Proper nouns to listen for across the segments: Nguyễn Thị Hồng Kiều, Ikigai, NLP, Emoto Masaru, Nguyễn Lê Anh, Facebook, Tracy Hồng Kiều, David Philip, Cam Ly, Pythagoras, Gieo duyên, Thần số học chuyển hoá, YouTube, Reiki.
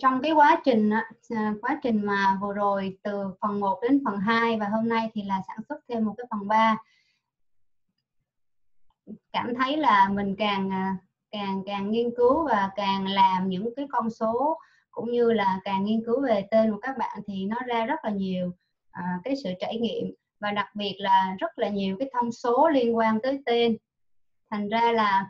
Trong cái quá trình mà vừa rồi từ phần 1 đến phần 2 và hôm nay thì là sản xuất thêm một cái phần 3, cảm thấy là mình càng nghiên cứu và càng làm những cái con số cũng như là càng nghiên cứu về tên của các bạn thì nó ra rất là nhiều cái sự trải nghiệm, và đặc biệt là rất là nhiều cái thông số liên quan tới tên. Thành ra là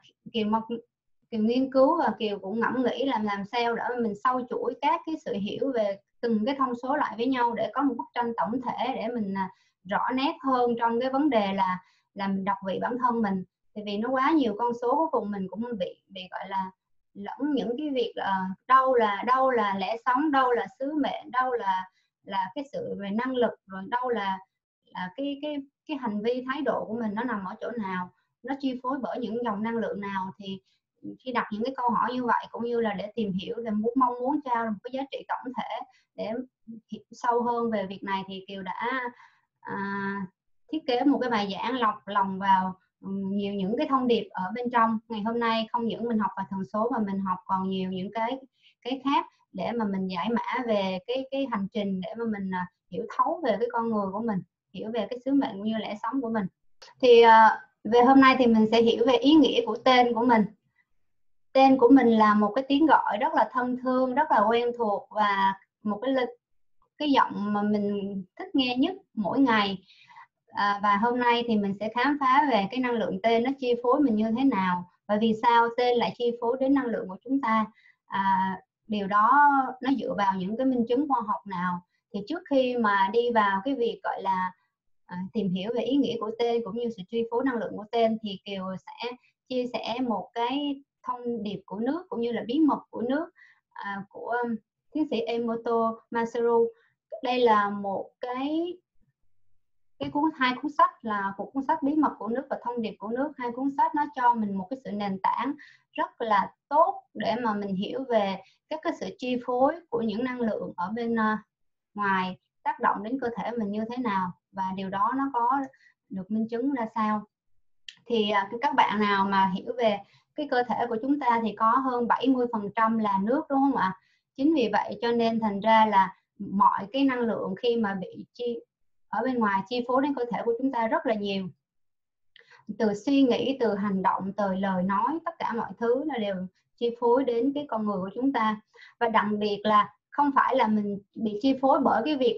Kiều nghiên cứu và Kiều cũng ngẫm nghĩ làm sao để mình sâu chuỗi các cái sự hiểu về từng cái thông số lại với nhau để có một bức tranh tổng thể, để mình rõ nét hơn trong cái vấn đề là mình đọc vị bản thân mình. Tại vì nó quá nhiều con số, cuối cùng mình cũng bị gọi là lẫn những cái việc đâu là lẽ sống, đâu là sứ mệnh, đâu là cái sự về năng lực, rồi đâu là cái hành vi thái độ của mình nó nằm ở chỗ nào, nó chi phối bởi những dòng năng lượng nào. Thì khi đặt những cái câu hỏi như vậy cũng như là để tìm hiểu, để mong muốn trao một cái giá trị tổng thể để hiểu sâu hơn về việc này, thì Kiều đã thiết kế một cái bài giảng lọc lòng vào nhiều những cái thông điệp ở bên trong. Ngày hôm nay không những mình học về thần số mà mình học còn nhiều những cái khác để mà mình giải mã về cái hành trình, để mà mình hiểu thấu về cái con người của mình, hiểu về cái sứ mệnh cũng như lẽ sống của mình. Thì về hôm nay thì mình sẽ hiểu về ý nghĩa của tên của mình. Tên của mình là một cái tiếng gọi rất là thân thương, rất là quen thuộc, và một cái giọng mà mình thích nghe nhất mỗi ngày. Và hôm nay thì mình sẽ khám phá về cái năng lượng tên nó chi phối mình như thế nào, và vì sao tên lại chi phối đến năng lượng của chúng ta. Điều đó nó dựa vào những cái minh chứng khoa học nào. Thì trước khi mà đi vào cái việc gọi là tìm hiểu về ý nghĩa của tên cũng như sự chi phối năng lượng của tên, thì Kiều sẽ chia sẻ một cái thông điệp của nước cũng như là bí mật của nước của tiến sĩ Emoto Masaru. Đây là một hai cuốn sách, là một cuốn sách Bí mật của nước và Thông điệp của nước. Hai cuốn sách nó cho mình một cái sự nền tảng rất là tốt để mà mình hiểu về các cái sự chi phối của những năng lượng ở bên ngoài tác động đến cơ thể mình như thế nào, và điều đó nó có được minh chứng ra sao. Thì các bạn nào mà hiểu về cái cơ thể của chúng ta thì có hơn 70% là nước, đúng không ạ? Chính vì vậy cho nên thành ra là mọi cái năng lượng khi mà bị ở bên ngoài chi phối đến cơ thể của chúng ta rất là nhiều. Từ suy nghĩ, từ hành động, từ lời nói, tất cả mọi thứ là đều chi phối đến cái con người của chúng ta. Và đặc biệt là không phải là mình bị chi phối bởi cái việc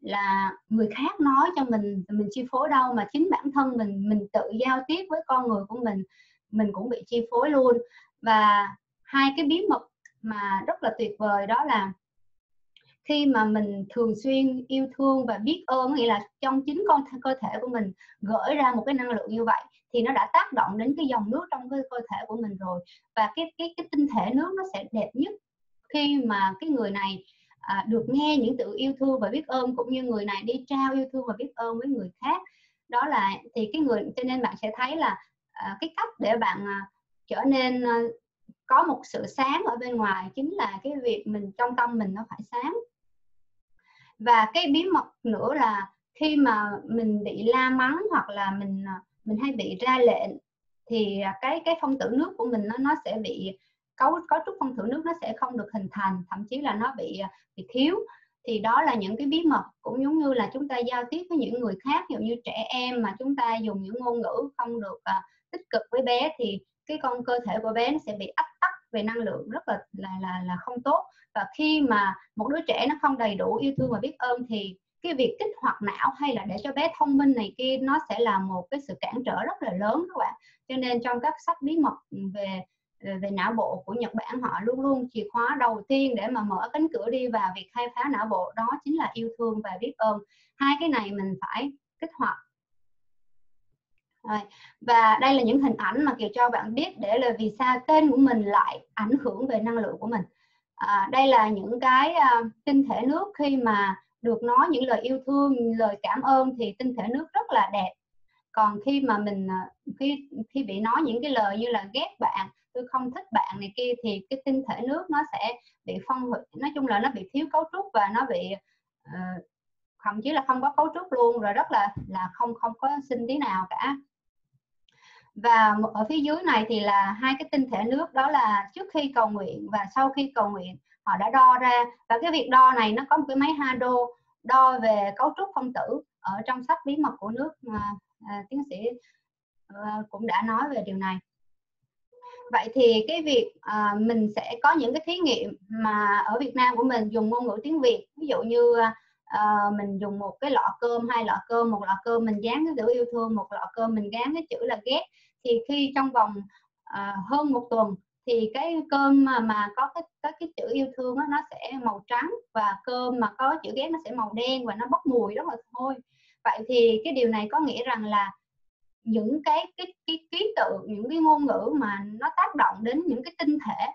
là người khác nói cho mình chi phối đâu, mà chính bản thân mình tự giao tiếp với con người của mình cũng bị chi phối luôn. Và hai cái bí mật mà rất là tuyệt vời đó là khi mà mình thường xuyên yêu thương và biết ơn, nghĩa là trong chính cơ thể của mình gửi ra một cái năng lượng như vậy, thì nó đã tác động đến cái dòng nước trong cái cơ thể của mình rồi. Và cái tinh thể nước nó sẽ đẹp nhất khi mà cái người này được nghe những sự yêu thương và biết ơn, cũng như người này đi trao yêu thương và biết ơn với người khác. Đó là thì cái người, cho nên bạn sẽ thấy là cái cách để bạn trở nên có một sự sáng ở bên ngoài chính là cái việc mình trong tâm mình nó phải sáng. Và cái bí mật nữa là khi mà mình bị la mắng hoặc là mình hay bị ra lệnh thì cái phân tử nước của mình nó sẽ bị cấu trúc phân tử nước nó sẽ không được hình thành, thậm chí là nó bị thiếu. Thì đó là những cái bí mật, cũng giống như là chúng ta giao tiếp với những người khác, ví dụ như trẻ em mà chúng ta dùng những ngôn ngữ không được tích cực với bé thì cái cơ thể của bé nó sẽ bị ách tắc về năng lượng rất là không tốt. Và khi mà một đứa trẻ nó không đầy đủ yêu thương và biết ơn thì cái việc kích hoạt não hay là để cho bé thông minh này kia nó sẽ là một cái sự cản trở rất là lớn các bạn. Cho nên trong các sách bí mật về não bộ của Nhật Bản, họ luôn luôn chìa khóa đầu tiên để mà mở cánh cửa đi vào việc khai phá não bộ đó chính là yêu thương và biết ơn. Hai cái này mình phải kích hoạt. Và đây là những hình ảnh mà Kiều cho bạn biết để là vì sao tên của mình lại ảnh hưởng về năng lượng của mình. Đây là những cái tinh thể nước khi mà được nói những lời yêu thương, lời cảm ơn thì tinh thể nước rất là đẹp. Còn khi mà mình khi bị nói những cái lời như là ghét bạn, tôi không thích bạn này kia thì cái tinh thể nước nó sẽ bị phân hủy, nói chung là nó bị thiếu cấu trúc và nó bị thậm chí là không có cấu trúc luôn, rồi rất là không có sinh tí nào cả. Và ở phía dưới này thì là hai cái tinh thể nước, đó là trước khi cầu nguyện và sau khi cầu nguyện. họ đã đo ra. Và cái việc đo này nó có một cái máy Hado đo về cấu trúc phân tử. Ở trong sách Bí mật của nước, tiến sĩ cũng đã nói về điều này. Vậy thì cái việc mình sẽ có những cái thí nghiệm mà ở Việt Nam của mình dùng ngôn ngữ tiếng Việt. Ví dụ như mình dùng một cái lọ cơm, hai lọ cơm, một lọ cơm mình dán cái chữ yêu thương, một lọ cơm mình dán cái chữ là ghét. Thì khi trong vòng hơn một tuần thì cái cơm mà có cái chữ yêu thương đó, nó sẽ màu trắng, và cơm mà có chữ ghét nó sẽ màu đen và nó bốc mùi rất là thôi. Vậy thì cái điều này có nghĩa rằng là những cái ký tự, những cái ngôn ngữ mà nó tác động đến những cái tinh thể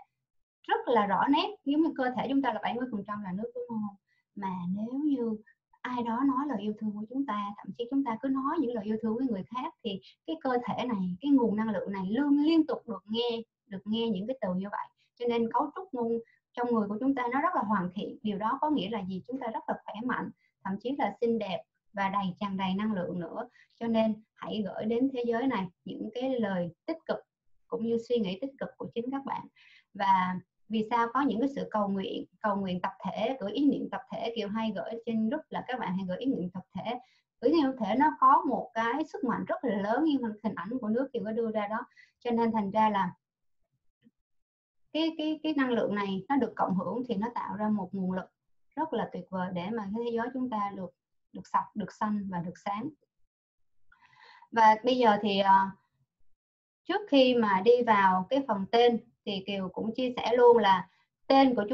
rất là rõ nét. Nếu như cơ thể chúng ta là 70% là nước, đúng không? Mà nếu như ai đó nói lời yêu thương của chúng ta, thậm chí chúng ta cứ nói những lời yêu thương với người khác, thì cái cơ thể này, cái nguồn năng lượng này liên tục được nghe những cái từ như vậy. Cho nên cấu trúc ngôn trong người của chúng ta nó rất là hoàn thiện. Điều đó có nghĩa là gì? Chúng ta rất là khỏe mạnh, thậm chí là xinh đẹp và tràn đầy năng lượng nữa. Cho nên hãy gửi đến thế giới này những cái lời tích cực cũng như suy nghĩ tích cực của chính các bạn. Và vì sao có những cái sự cầu nguyện tập thể, gửi ý niệm tập thể? Kiều hay gửi trên group là các bạn hãy gửi ý niệm tập thể. Gửi ý niệm tập thể nó có một cái sức mạnh rất là lớn, như hình ảnh của nước Kiều có đưa ra đó. Cho nên thành ra là cái năng lượng này nó được cộng hưởng thì nó tạo ra một nguồn lực rất là tuyệt vời để mà thế giới chúng ta được sạch, được xanh và được sáng. Và bây giờ thì trước khi mà đi vào cái phần tên thì Kiều cũng chia sẻ luôn là tên của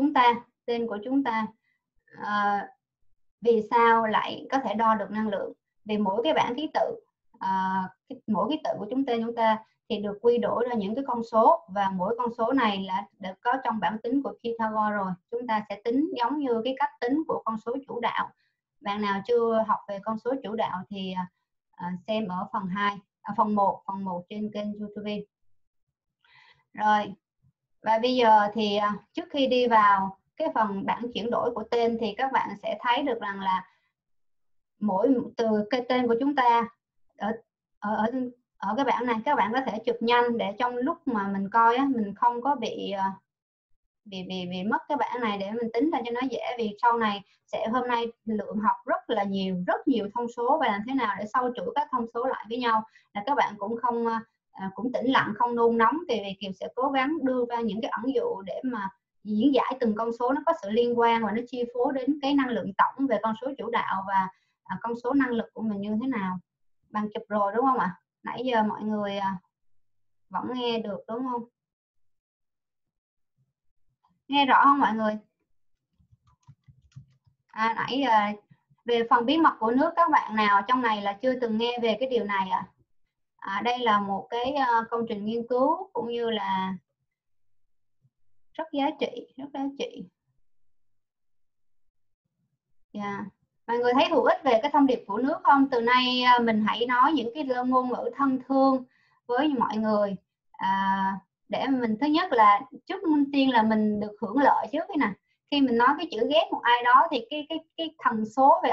chúng ta vì sao lại có thể đo được năng lượng. Vì mỗi cái bảng ký tự, mỗi ký tự của tên chúng ta thì được quy đổi ra những cái con số, và mỗi con số này là được có trong bảng tính của Pythagoras rồi. Chúng ta sẽ tính giống như cái cách tính của con số chủ đạo. Bạn nào chưa học về con số chủ đạo thì xem ở phần 1 trên kênh YouTube. Rồi, và bây giờ thì trước khi đi vào cái phần bảng chuyển đổi của tên thì các bạn sẽ thấy được rằng là mỗi từ cái tên của chúng ta ở cái bảng này, các bạn có thể chụp nhanh để trong lúc mà mình coi á, mình không có bị mất cái bảng này để mình tính ra cho nó dễ. Vì sau này hôm nay lượng học rất nhiều thông số, và làm thế nào để xâu chuỗi các thông số lại với nhau là các bạn cũng tĩnh lặng, không nôn nóng. Thì Kiều sẽ cố gắng đưa ra những cái ẩn dụ để mà diễn giải từng con số nó có sự liên quan và nó chi phối đến cái năng lượng tổng về con số chủ đạo và con số năng lực của mình như thế nào. Bạn chụp rồi đúng không ạ? Nãy giờ mọi người vẫn nghe được đúng không? Nghe rõ không mọi người? Nãy giờ về phần bí mật của nước, các bạn nào trong này là chưa từng nghe về cái điều này ạ? Đây là một cái công trình nghiên cứu cũng như là rất giá trị. Mọi người thấy hữu ích về cái thông điệp của nước không? Từ nay mình hãy nói những cái ngôn ngữ thân thương với mọi người, để mình, thứ nhất là trước tiên là mình được hưởng lợi trước cái nè. Khi mình nói cái chữ ghét một ai đó thì cái thần số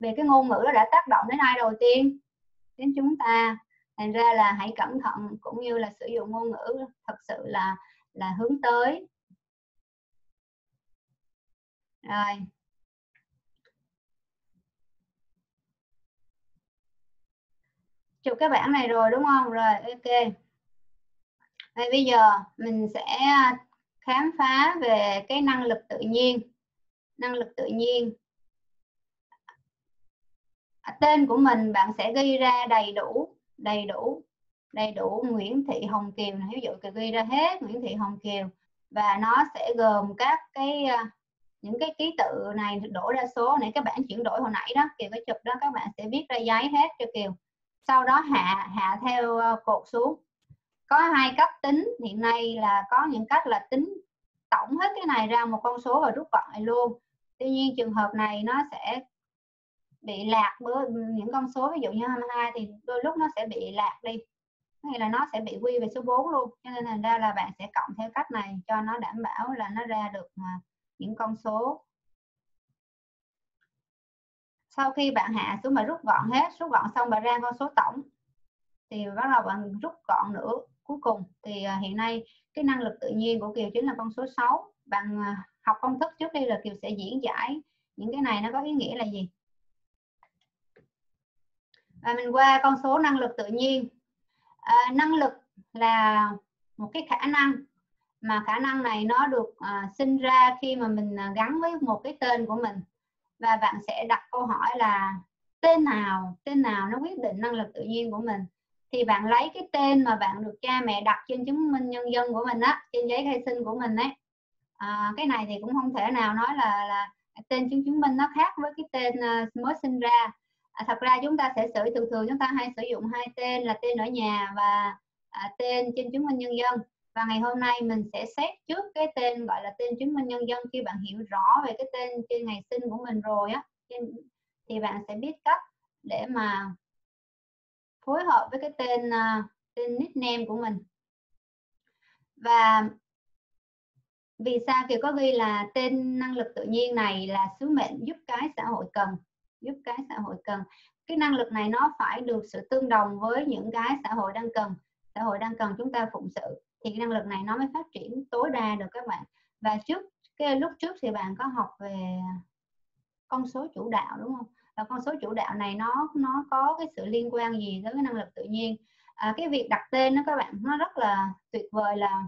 về cái ngôn ngữ đó đã tác động đến ai đầu tiên? Đến chúng ta. Thành ra là hãy cẩn thận cũng như là sử dụng ngôn ngữ thật sự là hướng tới. Rồi. Chụp cái bảng này rồi đúng không? Rồi, ok. Vậy bây giờ mình sẽ khám phá về cái năng lực tự nhiên. Tên của mình bạn sẽ ghi ra đầy đủ Nguyễn Thị Hồng Kiều này, ví dụ Kiều ghi ra hết Nguyễn Thị Hồng Kiều, và nó sẽ gồm các cái những cái ký tự này đổ ra số. Nãy các bạn chuyển đổi hồi nãy đó Kiều có chụp đó, các bạn sẽ viết ra giấy hết cho Kiều, sau đó hạ theo cột xuống. Có hai cách tính hiện nay, là có những cách là tính tổng hết cái này ra một con số và rút gọn lại luôn. Tuy nhiên trường hợp này nó sẽ bị lạc với những con số, ví dụ như 22 thì đôi lúc nó sẽ bị lạc đi, nghĩa là nó sẽ bị quy về số 4 luôn. Cho nên thành ra là bạn sẽ cộng theo cách này cho nó đảm bảo là nó ra được những con số. Sau khi bạn hạ xuống mà rút gọn hết, rút gọn xong bạn ra con số tổng thì bắt đầu bạn rút gọn nữa. Cuối cùng thì hiện nay cái năng lực tự nhiên của Kiều chính là con số 6. Bằng học công thức trước đi là Kiều sẽ diễn giải những cái này nó có ý nghĩa là gì. Và mình qua con số năng lực tự nhiên. Năng lực là một cái khả năng, mà khả năng này nó được sinh ra khi mà mình gắn với một cái tên của mình. Và bạn sẽ đặt câu hỏi là tên nào nó quyết định năng lực tự nhiên của mình. Thì bạn lấy cái tên mà bạn được cha mẹ đặt trên chứng minh nhân dân của mình á, trên giấy khai sinh của mình ấy. Cái này thì cũng không thể nào nói là tên chứng minh nó khác với cái tên mới sinh ra. Thật ra chúng ta sẽ thường chúng ta hay sử dụng hai tên là tên ở nhà và tên trên chứng minh nhân dân. Và ngày hôm nay mình sẽ xét trước cái tên gọi là tên chứng minh nhân dân. Khi bạn hiểu rõ về cái tên trên ngày sinh của mình rồi á, thì bạn sẽ biết cách để mà phối hợp với cái tên nickname của mình. Và vì sao Kiều có ghi là tên năng lực tự nhiên này là sứ mệnh giúp cái xã hội cần. Cái năng lực này nó phải được sự tương đồng với những cái xã hội đang cần. Xã hội đang cần chúng ta phụng sự thì năng lực này nó mới phát triển tối đa được các bạn. Và lúc trước thì bạn có học về con số chủ đạo đúng không? Và con số chủ đạo này nó có cái sự liên quan gì tới cái năng lực tự nhiên? Cái việc đặt tên đó các bạn nó rất là tuyệt vời, là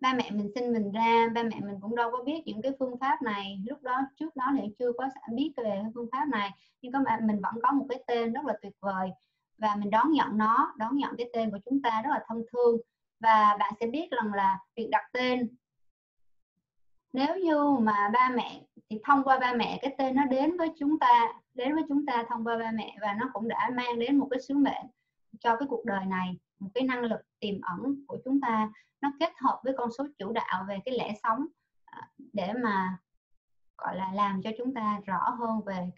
ba mẹ mình sinh mình ra, ba mẹ mình cũng đâu có biết những cái phương pháp này, lúc đó trước đó thì chưa có biết về cái phương pháp này, nhưng các bạn mình vẫn có một cái tên rất là tuyệt vời và mình đón nhận nó, đón nhận cái tên của chúng ta rất là thân thương. Và bạn sẽ biết rằng là việc đặt tên, nếu như mà ba mẹ thì thông qua ba mẹ cái tên nó đến với chúng ta thông qua ba mẹ, và nó cũng đã mang đến một cái sứ mệnh cho cái cuộc đời này, một cái năng lực tiềm ẩn của chúng ta nó kết hợp với con số chủ đạo về cái lẽ sống để mà gọi là làm cho chúng ta rõ hơn về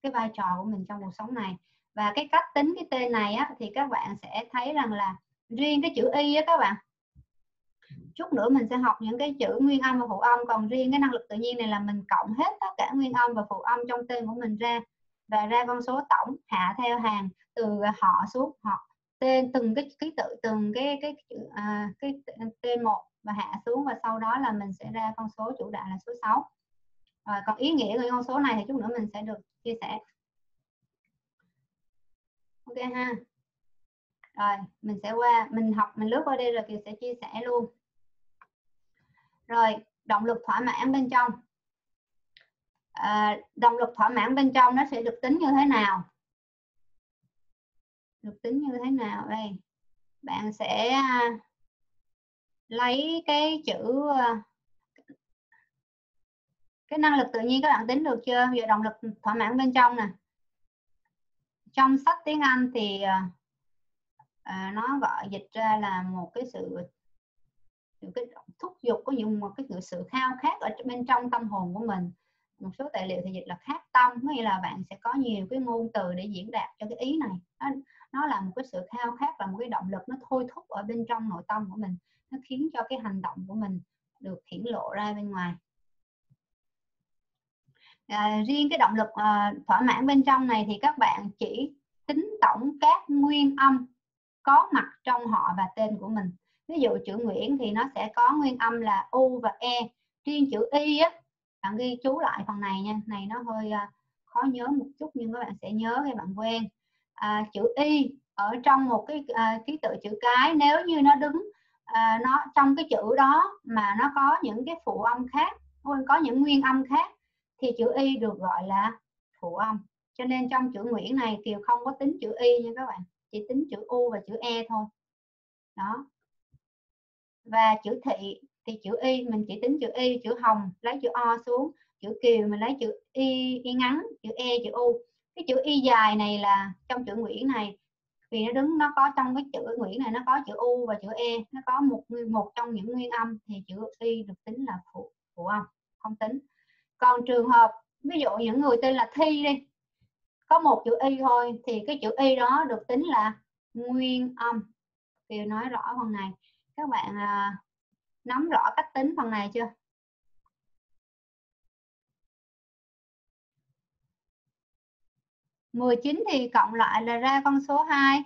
cái vai trò của mình trong cuộc sống này. Và cái cách tính cái tên này á, thì các bạn sẽ thấy rằng là riêng cái chữ y á các bạn, chút nữa mình sẽ học những cái chữ nguyên âm và phụ âm, còn riêng cái năng lực tự nhiên này là mình cộng hết tất cả nguyên âm và phụ âm trong tên của mình ra và ra con số tổng hạ theo hàng từ họ xuống họ, tên từng cái ký tự, từng cái tên một và hạ xuống, và sau đó là mình sẽ ra con số chủ đạo là số 6. Rồi còn ý nghĩa của con số này thì chút nữa mình sẽ được chia sẻ. Ok ha. Rồi mình sẽ qua, mình lướt qua đây rồi Kiều sẽ chia sẻ luôn. Rồi động lực thỏa mãn bên trong. Động lực thỏa mãn bên trong nó sẽ được tính như thế nào? Đây bạn sẽ lấy cái chữ cái năng lực tự nhiên các bạn tính được chưa? Giờ động lực thỏa mãn bên trong nè, trong sách tiếng Anh thì nó gọi dịch ra là một cái sự thúc giục, có những một cái sự khao khát ở bên trong tâm hồn của mình. Một số tài liệu thì dịch là khát tâm, nghĩa là bạn sẽ có nhiều cái ngôn từ để diễn đạt cho cái ý này. Nó là một cái sự khao khát và một cái động lực nó thôi thúc ở bên trong nội tâm của mình, nó khiến cho cái hành động của mình được hiển lộ ra bên ngoài. Riêng cái động lực thỏa mãn bên trong này thì các bạn chỉ tính tổng các nguyên âm có mặt trong họ và tên của mình. Ví dụ chữ Nguyễn thì nó sẽ có nguyên âm là U và E. Riêng chữ Y á, bạn ghi chú lại phần này nha, này nó hơi khó nhớ một chút nhưng các bạn sẽ nhớ khi bạn quen. Chữ Y ở trong một cái ký tự chữ cái, nếu như nó đứng nó trong cái chữ đó mà nó có những cái phụ âm khác, có những nguyên âm khác thì chữ Y được gọi là phụ âm. Cho nên trong chữ Nguyễn này Kiều không có tính chữ Y nha các bạn, chỉ tính chữ U và chữ E thôi đó. Và chữ Thị thì chữ Y mình chỉ tính chữ Y, chữ Hồng lấy chữ O xuống, chữ Kiều mình lấy chữ Y ngắn, chữ E, chữ U. Cái chữ Y dài này là trong chữ Nguyễn này, vì nó đứng, nó có trong cái chữ Nguyễn này nó có chữ U và chữ E, nó có một trong những nguyên âm thì chữ Y được tính là phụ âm, không tính. Còn trường hợp ví dụ những người tên là Thi đi, có một chữ Y thôi thì cái chữ Y đó được tính là nguyên âm. Kiều nói rõ phần này, các bạn nắm rõ cách tính phần này chưa? Mười chín thì cộng lại là ra con số 2,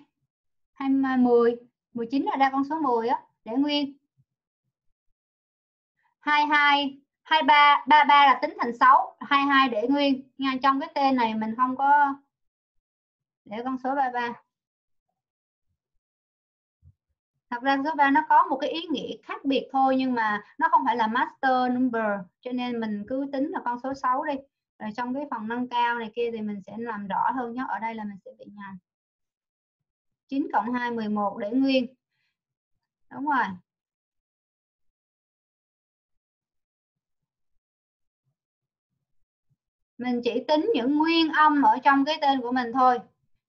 10, 19 là ra con số 10 á, để nguyên. 22, 23, 33 là tính thành 6, 22 để nguyên. Nha, trong cái tên này mình không có để con số 33. Thật ra số 3 nó có một cái ý nghĩa khác biệt thôi, nhưng mà nó không phải là master number, cho nên mình cứ tính là con số 6 đi. Rồi trong cái phần nâng cao này kia thì mình sẽ làm rõ hơn nhé. Ở đây là mình sẽ bị nhầm. 9 cộng 2, 11 để nguyên. Đúng rồi. Mình chỉ tính những nguyên âm ở trong cái tên của mình thôi.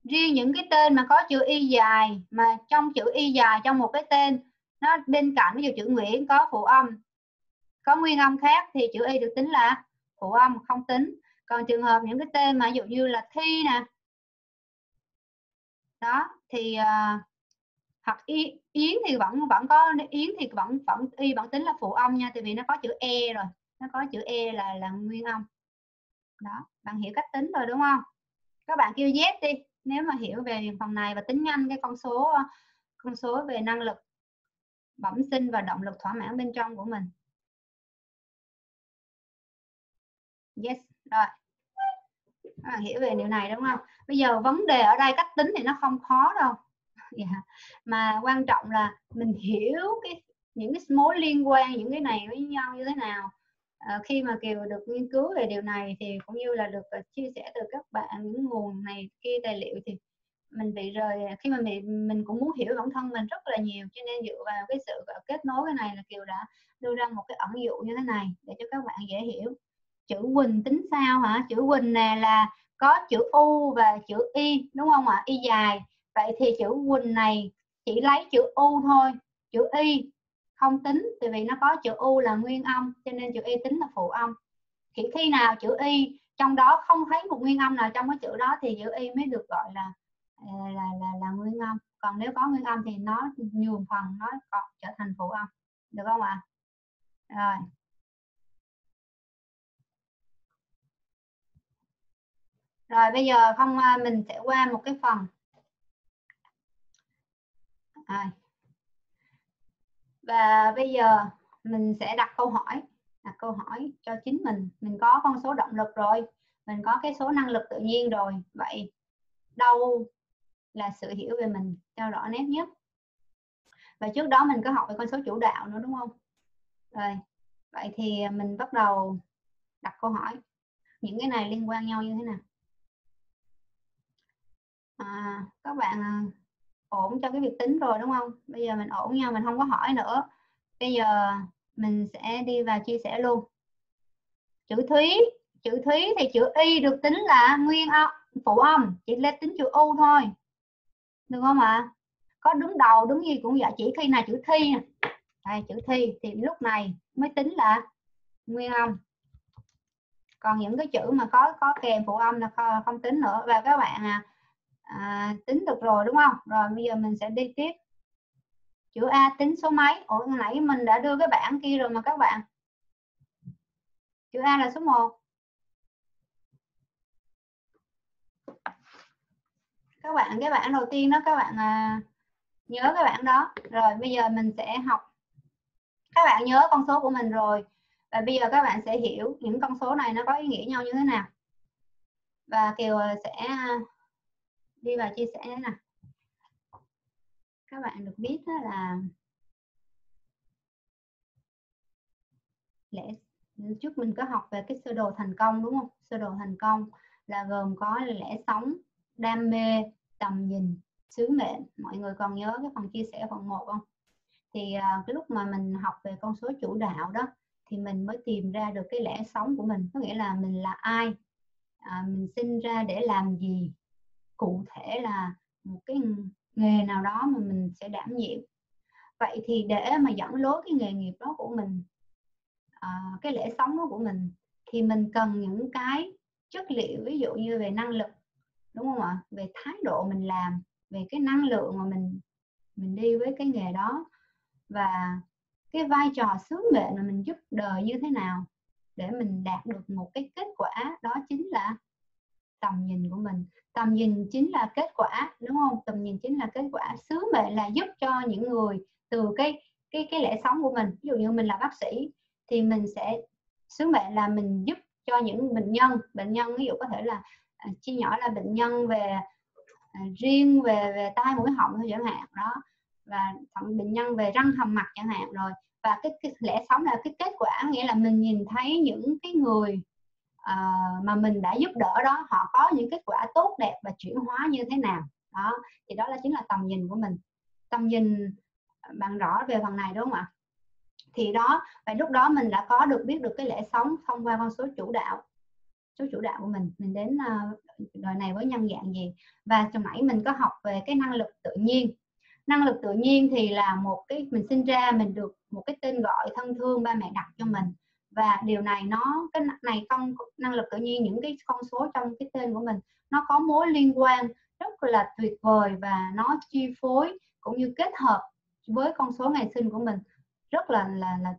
Riêng những cái tên mà có chữ Y dài, mà trong chữ Y dài trong một cái tên, nó bên cạnh ví dụ chữ Nguyễn có phụ âm, có nguyên âm khác thì chữ Y được tính là phụ âm, không tính. Còn trường hợp những cái tên mà ví dụ như là Thi nè, đó thì hoặc Yến thì vẫn có, Yến thì vẫn Y vẫn tính là phụ âm nha, tại vì nó có chữ E rồi, nó có chữ E là nguyên âm. Đó, bạn hiểu cách tính rồi đúng không? Các bạn kêu Z đi nếu mà hiểu về phần này, và tính nhanh cái con số về năng lực bẩm sinh và động lực thỏa mãn bên trong của mình. Yes, rồi. Các bạn hiểu về điều này đúng không? Bây giờ vấn đề ở đây cách tính thì nó không khó đâu. Mà quan trọng là mình hiểu những cái mối liên quan, những cái này với nhau như thế nào. Khi mà Kiều được nghiên cứu về điều này thì cũng như là được chia sẻ từ các bạn những nguồn này kia tài liệu, thì mình bị rời, khi mà mình cũng muốn hiểu bản thân mình rất là nhiều, cho nên dựa vào cái sự kết nối cái này là Kiều đã đưa ra một cái ẩn dụ như thế này để cho các bạn dễ hiểu. Chữ Quỳnh tính sao hả? Chữ Quỳnh này là có chữ U và chữ Y đúng không ạ? Y dài. Vậy thì chữ Quỳnh này chỉ lấy chữ U thôi, chữ Y không tính, tại vì nó có chữ U là nguyên âm, cho nên chữ Y tính là phụ âm. Chỉ khi nào chữ Y trong đó không thấy một nguyên âm nào trong cái chữ đó thì chữ Y mới được gọi là nguyên âm. Còn nếu có nguyên âm thì nó nhường phần, nó còn trở thành phụ âm. Được không ạ? Rồi. Rồi bây giờ không, mình sẽ qua một cái phần. Rồi. Và bây giờ mình sẽ đặt câu hỏi cho chính mình có con số động lực rồi, mình có cái số năng lực tự nhiên rồi, vậy đâu là sự hiểu về mình cho rõ nét nhất? Và trước đó mình có học về con số chủ đạo nữa đúng không? Rồi, vậy thì mình bắt đầu đặt câu hỏi. Những cái này liên quan nhau như thế nào? Các bạn ổn cho cái việc tính rồi đúng không? Bây giờ mình ổn nha, mình không có hỏi nữa. Bây giờ mình sẽ đi vào chia sẻ luôn. Chữ Thúy thì chữ Y được tính là nguyên âm, phụ âm, chỉ lấy tính chữ U thôi. Được không ạ? Có đứng đầu, đứng gì cũng vậy, chỉ khi nào chữ Thi nè. Đây, chữ Thi thì lúc này mới tính là nguyên âm. Còn những cái chữ mà có kèm phụ âm là không tính nữa. Và các bạn tính được rồi đúng không? Rồi bây giờ mình sẽ đi tiếp. Chữ A tính số mấy? Ủa nãy mình đã đưa cái bảng kia rồi mà các bạn. Chữ A là số 1. Các bạn, cái bảng đầu tiên đó các bạn nhớ cái bảng đó. Rồi bây giờ mình sẽ học. Các bạn nhớ con số của mình rồi. Và bây giờ các bạn sẽ hiểu những con số này nó có ý nghĩa nhau như thế nào. Và Kiều sẽ đi vào chia sẻ thế nào. Các bạn được biết là trước mình có học về cái sơ đồ thành công đúng không? Sơ đồ thành công là gồm có lẽ sống, đam mê, tầm nhìn, sứ mệnh. Mọi người còn nhớ cái phần chia sẻ phần 1 không? Thì cái lúc mà mình học về con số chủ đạo đó thì mình mới tìm ra được cái lẽ sống của mình. Có nghĩa là mình là ai, mình sinh ra để làm gì, cụ thể là một cái nghề nào đó mà mình sẽ đảm nhiệm. Vậy thì để mà dẫn lối cái nghề nghiệp đó của mình, cái lẽ sống đó của mình, thì mình cần những cái chất liệu, ví dụ như về năng lực đúng không ạ? Về thái độ mình làm, về cái năng lượng mà mình đi với cái nghề đó, và cái vai trò sứ mệnh mà mình giúp đời như thế nào để mình đạt được một cái kết quả, đó chính là tầm nhìn của mình. Tầm nhìn chính là kết quả đúng không? Tầm nhìn chính là kết quả. Sứ mệnh là giúp cho những người từ cái lẽ sống của mình. Ví dụ như mình là bác sĩ thì mình sẽ sứ mệnh là mình giúp cho những bệnh nhân ví dụ có thể là chia nhỏ là bệnh nhân về riêng về tai mũi họng thôi chẳng hạn đó, và bệnh nhân về răng hàm mặt chẳng hạn rồi. Và cái lẽ sống là cái kết quả, nghĩa là mình nhìn thấy những cái người mà mình đã giúp đỡ đó họ có những kết quả tốt đẹp và chuyển hóa như thế nào đó, thì đó là chính là tầm nhìn của mình. Tầm nhìn bạn rõ về phần này đúng không ạ? Thì đó, vậy lúc đó mình đã có được biết được cái lẽ sống thông qua con số chủ đạo. Số chủ đạo của mình đến đời này với nhân dạng gì. Và hồi nãy mình có học về cái năng lực tự nhiên. Năng lực tự nhiên thì là một cái, mình sinh ra mình được một cái tên gọi thân thương ba mẹ đặt cho mình. Và điều này nó, cái này không, năng lực tự nhiên, những cái con số trong cái tên của mình nó có mối liên quan rất là tuyệt vời, và nó chi phối cũng như kết hợp với con số ngày sinh của mình rất là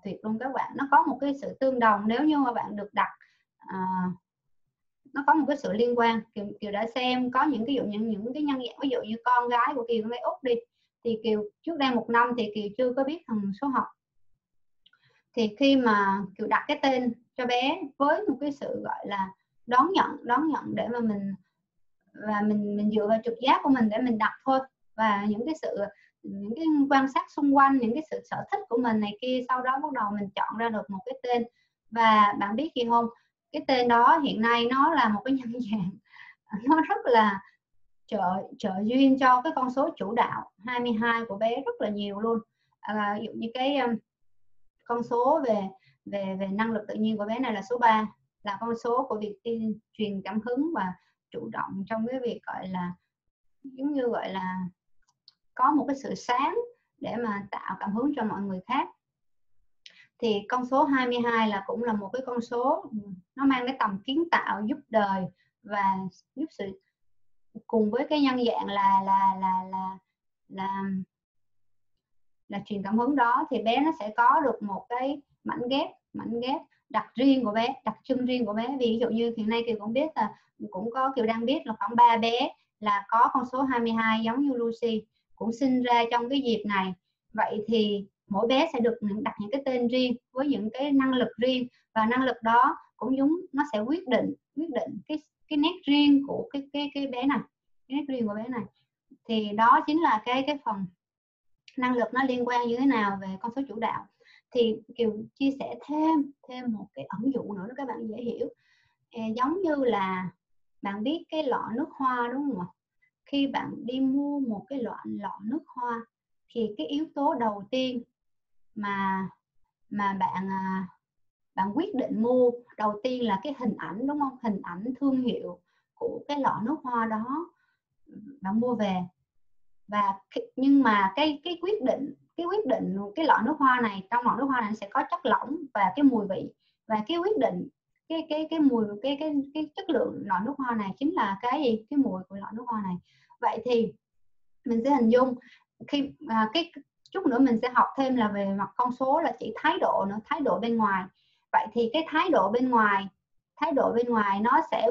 tuyệt luôn các bạn. Nó có một cái sự tương đồng nếu như mà bạn được đặt, nó có một cái sự liên quan. Kiều đã xem có những cái dụ những cái nhân dạng, ví dụ như con gái của Kiều với Úc đi, thì Kiều trước đây một năm thì Kiều chưa có biết thằng số học, thì khi mà Kiều đặt cái tên cho bé với một cái sự gọi là đón nhận để mà mình, và mình dựa vào trực giác của mình để mình đặt thôi, và những cái quan sát xung quanh, những cái sự sở thích của mình này kia, sau đó bắt đầu mình chọn ra được một cái tên. Và bạn biết gì không, cái tên đó hiện nay nó là một cái nhân dạng nó rất là trợ duyên cho cái con số chủ đạo 22 của bé rất là nhiều luôn. Ví dụ như cái con số về năng lực tự nhiên của bé này là số 3, là con số của việc truyền cảm hứng và chủ động trong cái việc gọi là giống như gọi là có một cái sự sáng để mà tạo cảm hứng cho mọi người khác. Thì con số 22 là cũng là một cái con số nó mang cái tầm kiến tạo, giúp đời và giúp sự, cùng với cái nhân dạng là truyền cảm hứng đó, thì bé nó sẽ có được một cái mảnh ghép đặc riêng của bé, đặc trưng riêng của bé. Vì ví dụ như hiện nay Kiều cũng biết là Kiều đang biết là khoảng 3 bé là có con số 22 giống như Lucy, cũng sinh ra trong cái dịp này. Vậy thì mỗi bé sẽ được đặt những cái tên riêng với những cái năng lực riêng, và năng lực đó cũng giống, nó sẽ quyết định cái nét riêng của cái bé này, cái nét riêng của bé này. Thì đó chính là cái phần năng lực nó liên quan như thế nào về con số chủ đạo. Thì Kiều chia sẻ thêm một cái ẩn dụ nữa để các bạn dễ hiểu. Giống như là bạn biết cái lọ nước hoa đúng không ạ? Khi bạn đi mua một cái lọ nước hoa thì cái yếu tố đầu tiên mà bạn quyết định mua đầu tiên là cái hình ảnh đúng không? Hình ảnh thương hiệu của cái lọ nước hoa đó bạn mua về. Và nhưng mà cái quyết định cái lọ nước hoa này, trong lọ nước hoa này sẽ có chất lỏng và cái mùi vị, và cái quyết định cái chất lượng lọ nước hoa này chính là cái gì? Cái mùi của lọ nước hoa này. Vậy thì mình sẽ hình dung khi cái chút nữa mình sẽ học thêm là về mặt con số là chỉ thái độ nữa, thái độ bên ngoài. Vậy thì cái thái độ bên ngoài nó sẽ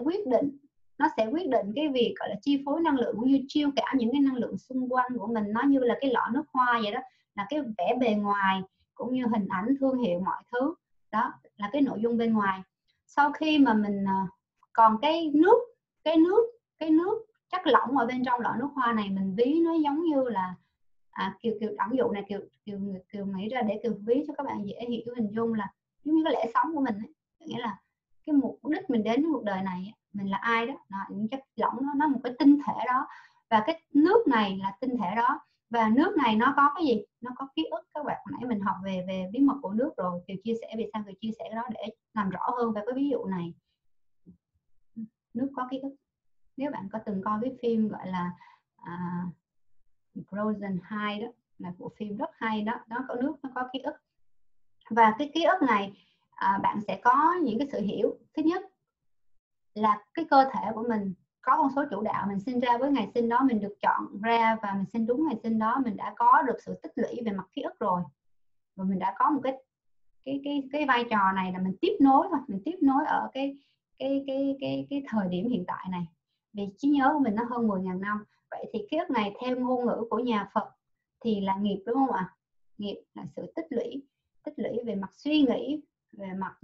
quyết định cái việc gọi là chi phối năng lượng cũng như chiêu cảm những cái năng lượng xung quanh của mình. Nó như là cái lọ nước hoa vậy đó, là cái vẻ bề ngoài cũng như hình ảnh thương hiệu mọi thứ, đó là cái nội dung bên ngoài. Sau khi mà mình còn cái nước chất lỏng ở bên trong lọ nước hoa này, mình ví nó giống như là Kiều nghĩ ra để Kiều ví cho các bạn dễ hiểu, hình dung là giống như cái lẽ sống của mình ấy. Nghĩa là cái mục đích mình đến với cuộc đời này, mình là ai đó, những chất lỏng nó một cái tinh thể đó, và cái nước này là tinh thể đó, và nước này nó có cái gì? Nó có ký ức. Các bạn hồi nãy mình học về bí mật của nước rồi, Kiều chia sẻ vì sao Kiều chia sẻ cái đó để làm rõ hơn về cái ví dụ này. Nước có ký ức. Nếu bạn có từng coi cái phim gọi là Frozen 2 đó, là bộ phim rất hay đó, nó có nước, nó có ký ức. Và cái ký ức này bạn sẽ có những cái sự hiểu. Thứ nhất là cái cơ thể của mình có con số chủ đạo, mình sinh ra với ngày sinh đó, mình được chọn ra và mình sinh đúng ngày sinh đó, mình đã có được sự tích lũy về mặt ký ức rồi, và mình đã có một cái vai trò này là mình tiếp nối thôi, mình tiếp nối ở cái thời điểm hiện tại này, vì trí nhớ của mình nó hơn 10.000 năm. Vậy thì ký ức này theo ngôn ngữ của nhà Phật thì là nghiệp đúng không ạ? Nghiệp là sự tích lũy về mặt suy nghĩ, mặt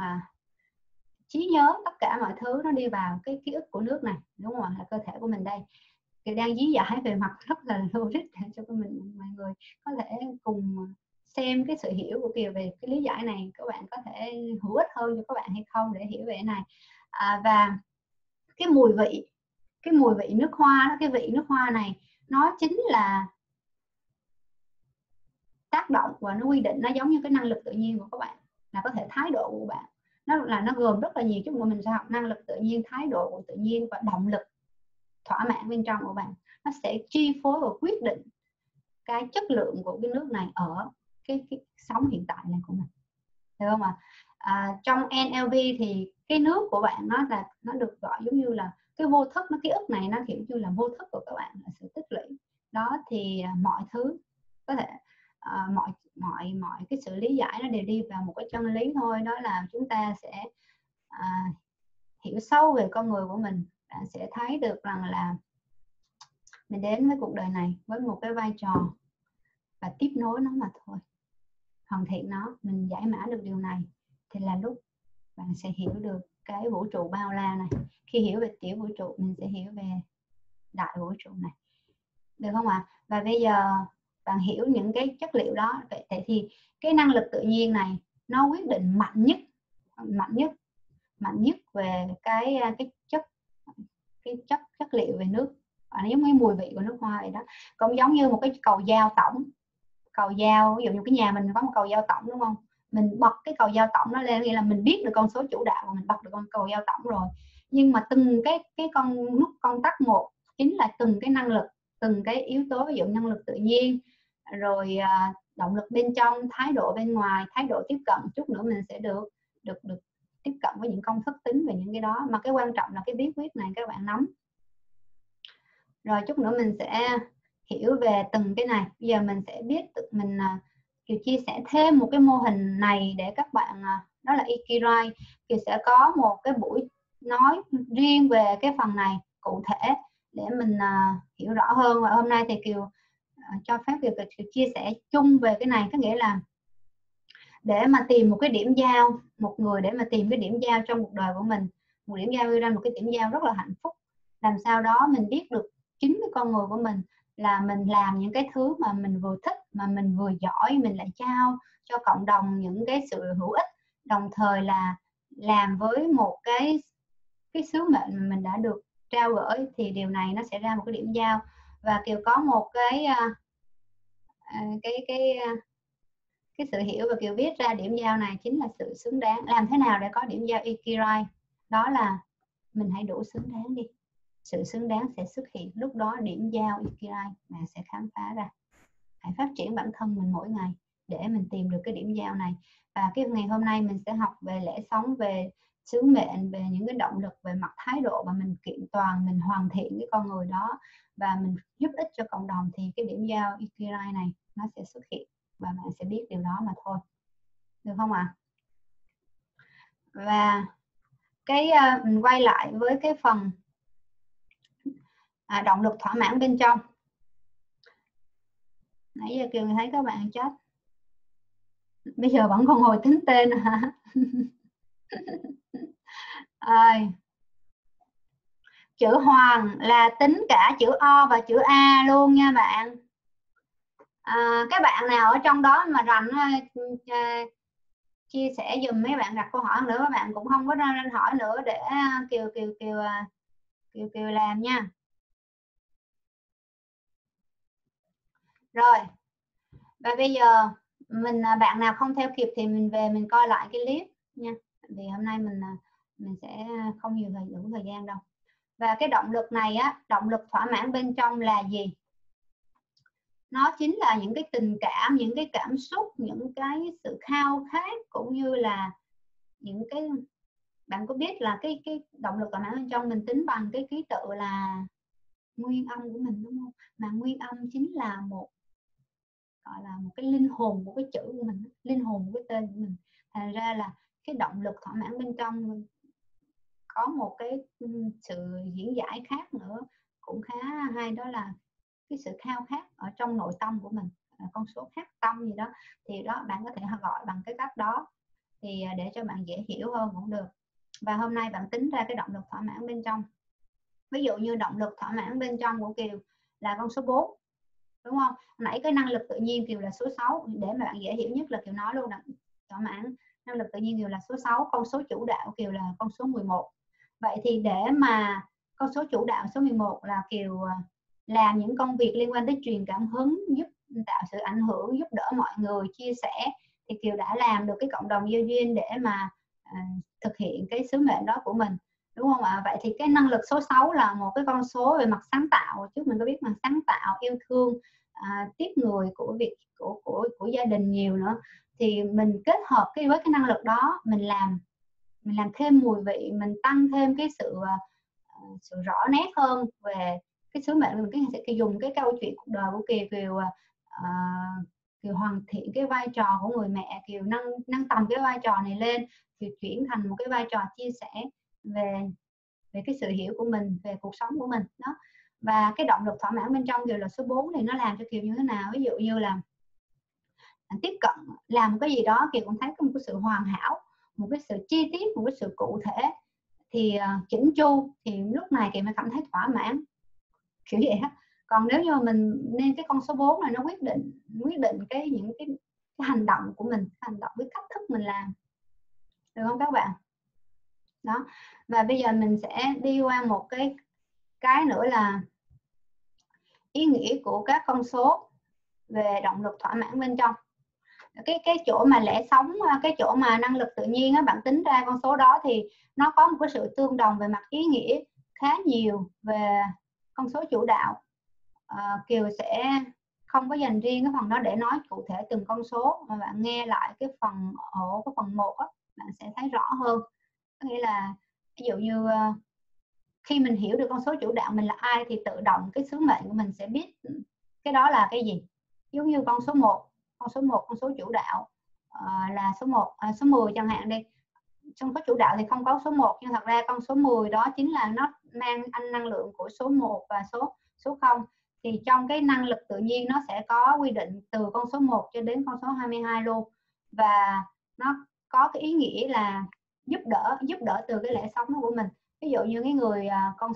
trí nhớ, tất cả mọi thứ nó đi vào cái ký ức của nước này, đúng không ạ? Là cơ thể của mình đây. Thì đang dí dãi về mặt rất là logic để cho mọi người có thể cùng xem cái sự hiểu của Kiều về cái lý giải này, các bạn có thể hữu ích hơn cho các bạn hay không để hiểu về cái này. Và cái mùi vị nước hoa đó, cái vị nước hoa này nó chính là tác động và nó quy định, nó giống như cái năng lực tự nhiên của các bạn, là có thể thái độ của bạn, nó gồm rất là nhiều. Chúng mình sẽ học năng lực tự nhiên, thái độ của tự nhiên và động lực thỏa mãn bên trong của bạn, nó sẽ chi phối và quyết định cái chất lượng của cái nước này ở cái sống hiện tại này của mình, được không ạ? Trong NLP thì cái nước của bạn nó được gọi giống như là cái vô thức, nó ký ức này nó kiểu như là vô thức của các bạn là sự tích lũy đó, thì mọi thứ có thể mọi cái sự lý giải nó đều đi vào một cái chân lý thôi, đó là chúng ta sẽ hiểu sâu về con người của mình. Bạn sẽ thấy được rằng là mình đến với cuộc đời này với một cái vai trò và tiếp nối nó mà thôi, hoàn thiện nó, mình giải mã được điều này thì là lúc bạn sẽ hiểu được cái vũ trụ bao la này. Khi hiểu về tiểu vũ trụ, mình sẽ hiểu về đại vũ trụ này, được không ạ? Và bây giờ bạn hiểu những cái chất liệu đó, vậy thì cái năng lực tự nhiên này nó quyết định mạnh nhất về cái chất liệu về nước, nó giống như mùi vị của nước hoa vậy đó. Cũng giống như một cái cầu dao tổng, cầu dao, ví dụ như cái nhà mình có một cầu dao tổng, đúng không? Mình bật cái cầu dao tổng nó lên, nghĩa là mình biết được con số chủ đạo và mình bật được con cầu dao tổng rồi, nhưng mà từng cái con nút công tắc một chính là từng cái năng lực, từng cái yếu tố, ví dụ năng lực tự nhiên, rồi động lực bên trong, thái độ bên ngoài, thái độ tiếp cận. Chút nữa mình sẽ được tiếp cận với những công thức tính về những cái đó, mà cái quan trọng là cái bí quyết này các bạn nắm. Rồi chút nữa mình sẽ hiểu về từng cái này. Bây giờ mình sẽ biết tự mình, Kiều chia sẻ thêm một cái mô hình này để các bạn, đó là Ikigai. Kiều sẽ có một cái buổi nói riêng về cái phần này cụ thể để mình hiểu rõ hơn, và hôm nay thì Kiều cho phép Kiều chia sẻ chung về cái này, có nghĩa là để mà tìm một cái điểm giao, một người để mà tìm cái điểm giao trong cuộc đời của mình, một điểm giao, đưa ra một cái điểm giao rất là hạnh phúc, làm sao đó mình biết được chính cái con người của mình, là mình làm những cái thứ mà mình vừa thích mà mình vừa giỏi, mình lại trao cho cộng đồng những cái sự hữu ích, đồng thời là làm với một cái sứ mệnh mà mình đã được trao gửi, thì điều này nó sẽ ra một cái điểm giao. Và Kiều có một cái sự hiểu, và Kiều viết ra điểm giao này chính là sự xứng đáng. Làm thế nào để có điểm giao Ikigai? Đó là mình hãy đủ xứng đáng đi, sự xứng đáng sẽ xuất hiện, lúc đó điểm giao Ikigai mà sẽ khám phá ra. Hãy phát triển bản thân mình mỗi ngày để mình tìm được cái điểm giao này. Và cái ngày hôm nay mình sẽ học về lẽ sống, về sứ mệnh, về những cái động lực, về mặt thái độ mà mình kiện toàn, mình hoàn thiện cái con người đó và mình giúp ích cho cộng đồng, thì cái điểm giao Ikigai này nó sẽ xuất hiện và bạn sẽ biết điều đó mà thôi, được không ạ? Và cái mình quay lại với cái phần động lực thỏa mãn bên trong. Nãy giờ Kiều thấy các bạn chat, bây giờ vẫn còn ngồi tính tên hả? Chữ hoàng là tính cả chữ O và chữ A luôn nha bạn. Các bạn nào ở trong đó mà rành chia sẻ dùm, mấy bạn đặt câu hỏi nữa, các bạn cũng không có ra hỏi nữa để Kiều làm nha. Rồi, và bây giờ mình, bạn nào không theo kịp thì mình về mình coi lại cái clip nha, vì hôm nay mình sẽ không nhiều đủ thời gian đâu. Và cái động lực này á, động lực thỏa mãn bên trong là gì? Nó chính là những cái tình cảm, những cái cảm xúc, những cái sự khao khát, cũng như là những cái, bạn có biết là cái động lực thỏa mãn bên trong mình tính bằng cái ký tự là nguyên âm của mình, đúng không? Mà nguyên âm chính là một, gọi là một cái linh hồn của cái chữ của mình, linh hồn của cái tên của mình. Thành ra là cái động lực thỏa mãn bên trong có một cái sự diễn giải khác nữa cũng khá hay, đó là cái sự khao khát ở trong nội tâm của mình, con số khát tâm gì đó, thì đó bạn có thể gọi bằng cái cách đó. thì để cho bạn dễ hiểu hơn cũng được. Và hôm nay bạn tính ra cái động lực thỏa mãn bên trong. Ví dụ như động lực thỏa mãn bên trong của Kiều là con số 4, đúng không? Nãy cái năng lực tự nhiên Kiều là số 6, để mà bạn dễ hiểu nhất là Kiều nói luôn là thỏa mãn năng lực tự nhiên Kiều là số 6, con số chủ đạo của Kiều là con số 11. Vậy thì để mà con số chủ đạo số 11 là Kiều làm những công việc liên quan tới truyền cảm hứng, giúp tạo sự ảnh hưởng, giúp đỡ mọi người, chia sẻ, thì Kiều đã làm được cái cộng đồng giao duyên để mà thực hiện cái sứ mệnh đó của mình, đúng không ạ? Vậy thì cái năng lực số 6 là một cái con số về mặt sáng tạo. Trước mình có biết mặt sáng tạo, yêu thương, tiếp người của việc của gia đình nhiều nữa, thì mình kết hợp với cái năng lực đó, mình làm thêm mùi vị, mình tăng thêm cái sự rõ nét hơn về cái sứ mệnh. Mình sẽ dùng cái câu chuyện cuộc đời của Kiều hoàn thiện cái vai trò của người mẹ, Kiều nâng tầm cái vai trò này lên, Kiều chuyển thành một cái vai trò chia sẻ về cái sự hiểu của mình, về cuộc sống của mình đó. Và cái động lực thỏa mãn bên trong Kiều là số 4 thì nó làm cho Kiều như thế nào? Ví dụ như là tiếp cận làm cái gì đó, Kiều cũng thấy có một cái sự hoàn hảo, một cái sự chi tiết, một cái sự cụ thể, thì chỉnh chu, thì lúc này Kiều mới cảm thấy thỏa mãn kiểu vậy hết. Còn nếu như mình nên cái con số 4 này nó quyết định cái những cái hành động của mình, hành động với cách thức mình làm, được không các bạn? Đó. Và bây giờ mình sẽ đi qua một cái nữa là ý nghĩa của các con số về động lực thỏa mãn bên trong. Cái chỗ mà lẽ sống, cái chỗ mà năng lực tự nhiên á, bạn tính ra con số đó thì nó có một cái sự tương đồng về mặt ý nghĩa khá nhiều về con số chủ đạo. Kiều sẽ không có dành riêng cái phần đó để nói cụ thể từng con số, mà bạn nghe lại cái phần ở cái phần 1 á, bạn sẽ thấy rõ hơn. Có nghĩa là ví dụ như khi mình hiểu được con số chủ đạo mình là ai thì tự động cái sứ mệnh của mình sẽ biết cái đó là cái gì. Giống như con số 1, con số chủ đạo là số 1, số 10 chẳng hạn đi. Trong có chủ đạo thì không có số 1, nhưng thật ra con số 10 đó chính là nó mang anh năng lượng của số 1 và số 0. Thì trong cái năng lực tự nhiên nó sẽ có quy định từ con số 1 cho đến con số 22 luôn. Và nó có cái ý nghĩa là giúp đỡ từ cái lẽ sống của mình. Ví dụ như cái người con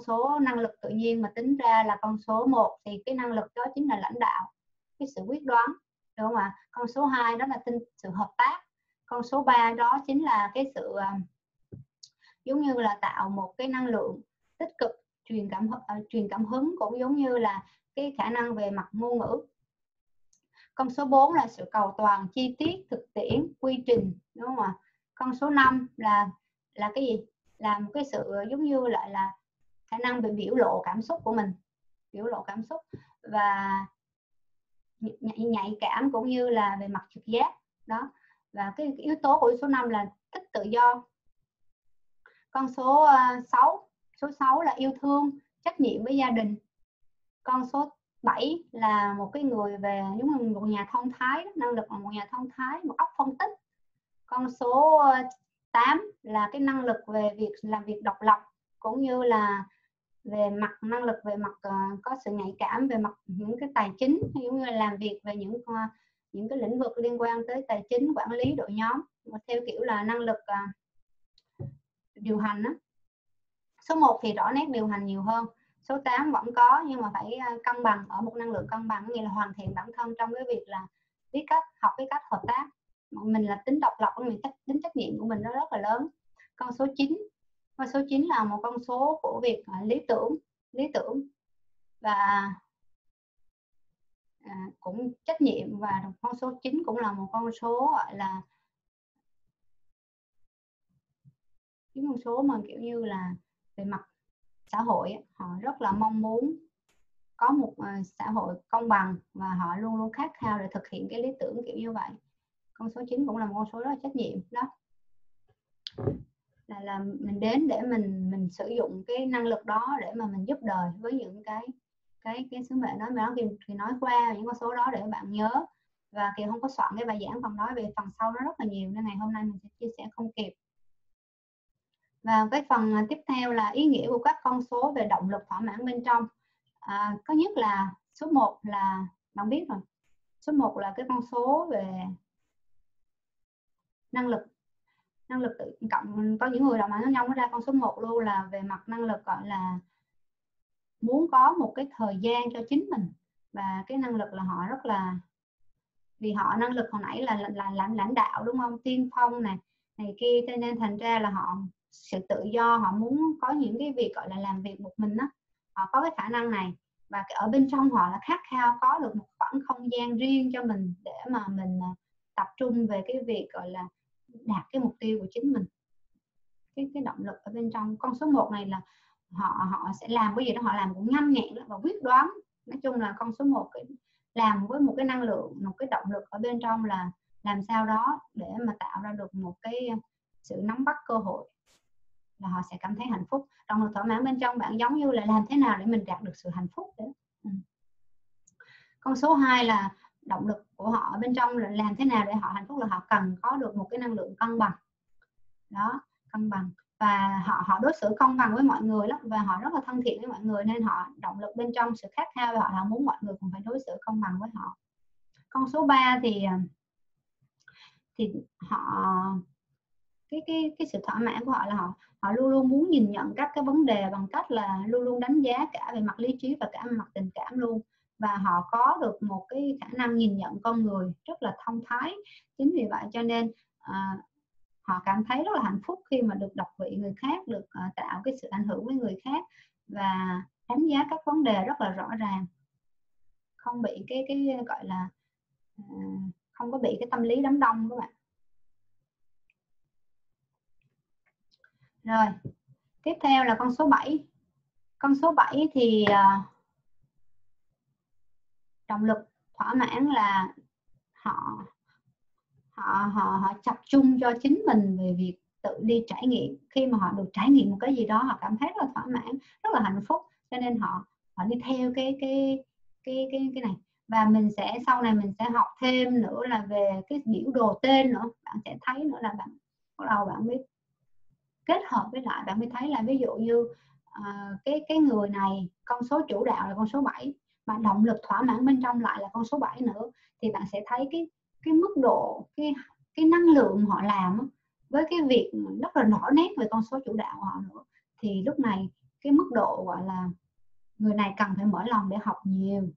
số năng lực tự nhiên mà tính ra là con số 1 thì cái năng lực đó chính là lãnh đạo, cái sự quyết đoán, đúng không ạ? Con số 2 đó là sự hợp tác. Con số 3 đó chính là cái sự giống như là tạo một cái năng lượng tích cực, truyền cảm hứng, cũng giống như là cái khả năng về mặt ngôn ngữ. Con số 4 là sự cầu toàn, chi tiết, thực tiễn, quy trình, đúng không ạ? Con số 5 là cái gì? Là một cái sự giống như lại là khả năng về biểu lộ cảm xúc của mình, và nhạy cảm cũng như là về mặt trực giác đó. Và cái yếu tố của số 5 là thích tự do. Con số 6 là yêu thương, trách nhiệm với gia đình. Con số 7 là một cái người về giống như một nhà thông thái, năng lực của một nhà thông thái, một óc phân tích. Con số 8 là cái năng lực về việc làm việc độc lập, cũng như là về mặt năng lực về mặt có sự nhạy cảm về mặt những cái tài chính, giống như là làm việc về những cái lĩnh vực liên quan tới tài chính, quản lý đội nhóm theo kiểu là năng lực điều hành đó. Số 1 thì rõ nét điều hành nhiều hơn. Số 8 vẫn có nhưng mà phải cân bằng, ở một năng lượng cân bằng, nghĩa là hoàn thiện bản thân trong cái việc là biết cách học, cái cách hợp tác. Mình là tính độc lập, mình tính trách nhiệm của mình nó rất là lớn. Con số 9. Con số 9 là một con số của việc lý tưởng và cũng trách nhiệm. Và con số 9 cũng là một con số gọi là những con số mà kiểu như là về mặt xã hội, họ rất là mong muốn có một xã hội công bằng và họ luôn luôn khát khao để thực hiện cái lý tưởng kiểu như vậy. Con số 9 cũng là một con số rất là trách nhiệm. Đó là mình đến để mình sử dụng cái năng lực đó để mà mình giúp đời với những cái sứ mệnh đó. Mình nói thì nói qua những con số đó để bạn nhớ. Và Kiều không có soạn cái bài giảng phần nói về phần sau nó rất là nhiều nên ngày hôm nay mình sẽ chia sẻ không kịp. Và cái phần tiếp theo là ý nghĩa của các con số về động lực thỏa mãn bên trong. Có nhất là số 1 là bạn biết rồi. Số 1 là cái con số về năng lực tự cộng. Có những người đồng hành với nhau nó ra con số 1 luôn, là về mặt năng lực gọi là muốn có một cái thời gian cho chính mình, và cái năng lực là họ rất là, vì họ năng lực hồi nãy là lãnh đạo đúng không, tiên phong này kia, cho nên thành ra là họ sự tự do, họ muốn có những cái việc gọi là làm việc một mình đó, họ có cái khả năng này, và ở bên trong họ là khát khao có được một khoảng không gian riêng cho mình để mà mình tập trung về cái việc gọi là đạt cái mục tiêu của chính mình. Cái động lực ở bên trong con số 1 này là họ sẽ làm cái gì đó, họ làm cũng nhanh nhẹn và quyết đoán. Nói chung là con số 1 làm với một cái năng lượng, một cái động lực ở bên trong là làm sao đó để mà tạo ra được một cái sự nắm bắt cơ hội, là họ sẽ cảm thấy hạnh phúc. Động lực thỏa mãn bên trong bạn giống như là làm thế nào để mình đạt được sự hạnh phúc đấy. Con số 2 là động lực của họ bên trong là làm thế nào để họ hạnh phúc, là họ cần có được một cái năng lượng cân bằng đó, cân bằng, và họ đối xử công bằng với mọi người lắm, và họ rất là thân thiện với mọi người, nên họ động lực bên trong sự khát khao, và họ muốn mọi người cũng phải đối xử công bằng với họ. Con số 3 thì họ cái sự thỏa mãn của họ là họ luôn luôn muốn nhìn nhận các cái vấn đề bằng cách là luôn luôn đánh giá cả về mặt lý trí và cả về mặt tình cảm luôn, và họ có được một cái khả năng nhìn nhận con người rất là thông thái. Chính vì vậy cho nên họ cảm thấy rất là hạnh phúc khi mà được đọc vị người khác, được tạo cái sự ảnh hưởng với người khác, và đánh giá các vấn đề rất là rõ ràng, không bị cái gọi là không có bị cái tâm lý đám đông các bạn. Rồi, tiếp theo là con số 7. Con số 7 thì động lực thỏa mãn là họ tập trung cho chính mình về việc tự đi trải nghiệm. Khi mà họ được trải nghiệm một cái gì đó, họ cảm thấy rất là thỏa mãn, rất là hạnh phúc, cho nên họ đi theo cái này. Và mình sẽ sau này mình sẽ học thêm nữa là về cái biểu đồ tên nữa, bạn sẽ thấy nữa là bạn bắt đầu bạn biết kết hợp với lại bạn mới thấy là ví dụ như cái người này con số chủ đạo là con số 7, mà động lực thỏa mãn bên trong lại là con số 7 nữa, thì bạn sẽ thấy cái mức độ cái năng lượng họ làm với cái việc rất là rõ nét về con số chủ đạo của họ nữa, thì lúc này cái mức độ gọi là người này cần phải mở lòng để học nhiều,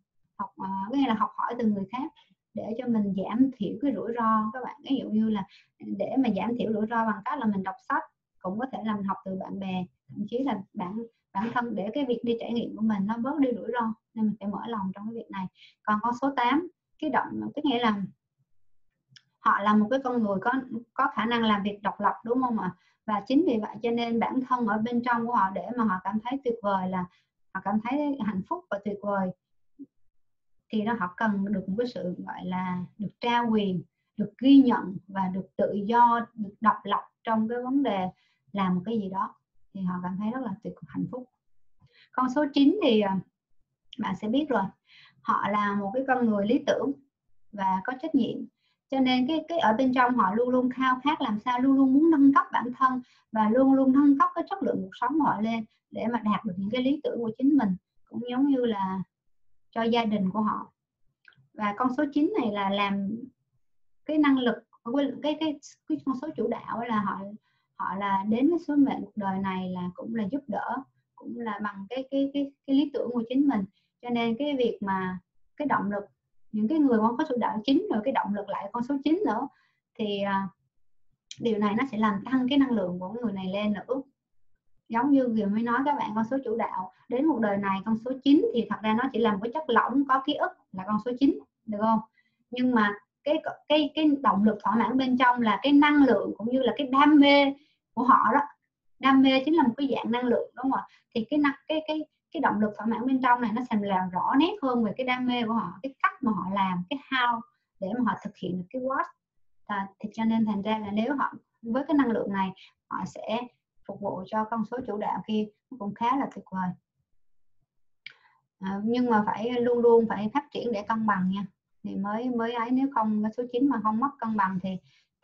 nghĩa là học hỏi từ người khác để cho mình giảm thiểu cái rủi ro các bạn. Ví dụ như là để mà giảm thiểu rủi ro bằng cách là mình đọc sách, cũng có thể là mình học từ bạn bè, thậm chí là bản thân, để cái việc đi trải nghiệm của mình nó bớt đi rủi ro, nên mình phải mở lòng trong cái việc này. Còn con số 8, cái động tức nghĩa là họ là một cái con người có khả năng làm việc độc lập đúng không ạ? Và chính vì vậy cho nên bản thân ở bên trong của họ, để mà họ cảm thấy tuyệt vời, là họ cảm thấy hạnh phúc và tuyệt vời, thì nó họ cần được một cái sự gọi là được trao quyền, được ghi nhận và được tự do, được độc lập trong cái vấn đề làm một cái gì đó, thì họ cảm thấy rất là tuyệt hạnh phúc. Con số 9 thì bạn sẽ biết rồi, họ là một cái con người lý tưởng và có trách nhiệm, cho nên cái ở bên trong họ luôn luôn khao khát làm sao, luôn luôn muốn nâng cấp bản thân và luôn luôn nâng cấp cái chất lượng cuộc sống họ lên để mà đạt được những cái lý tưởng của chính mình, cũng giống như là cho gia đình của họ. Và con số 9 này là làm cái năng lực, cái con số chủ đạo là họ là đến với sứ mệnh cuộc đời này là cũng là giúp đỡ, cũng là bằng cái lý tưởng của chính mình, cho nên cái việc mà cái động lực, những cái người con số đạo 9 rồi cái động lực lại con số 9 nữa, thì điều này nó sẽ làm tăng cái năng lượng của người này lên nữa. Giống như vừa mới nói các bạn, con số chủ đạo đến cuộc đời này con số 9 thì thật ra nó chỉ là một cái chất lỏng có ký ức là con số 9 được không, nhưng mà cái động lực thỏa mãn bên trong là cái năng lượng cũng như là cái đam mê của họ đó. Đam mê chính là một cái dạng năng lượng đúng không ạ? Thì cái động lực thỏa mãn bên trong này nó sẽ làm rõ nét hơn về cái đam mê của họ, cái cách mà họ làm, cái how để mà họ thực hiện được cái what. Thì cho nên thành ra là nếu họ với cái năng lượng này họ sẽ phục vụ cho con số chủ đạo kia cũng khá là tuyệt vời. Nhưng mà phải luôn luôn phải phát triển để cân bằng nha, thì mới ấy, nếu không cái số 9 mà không mất cân bằng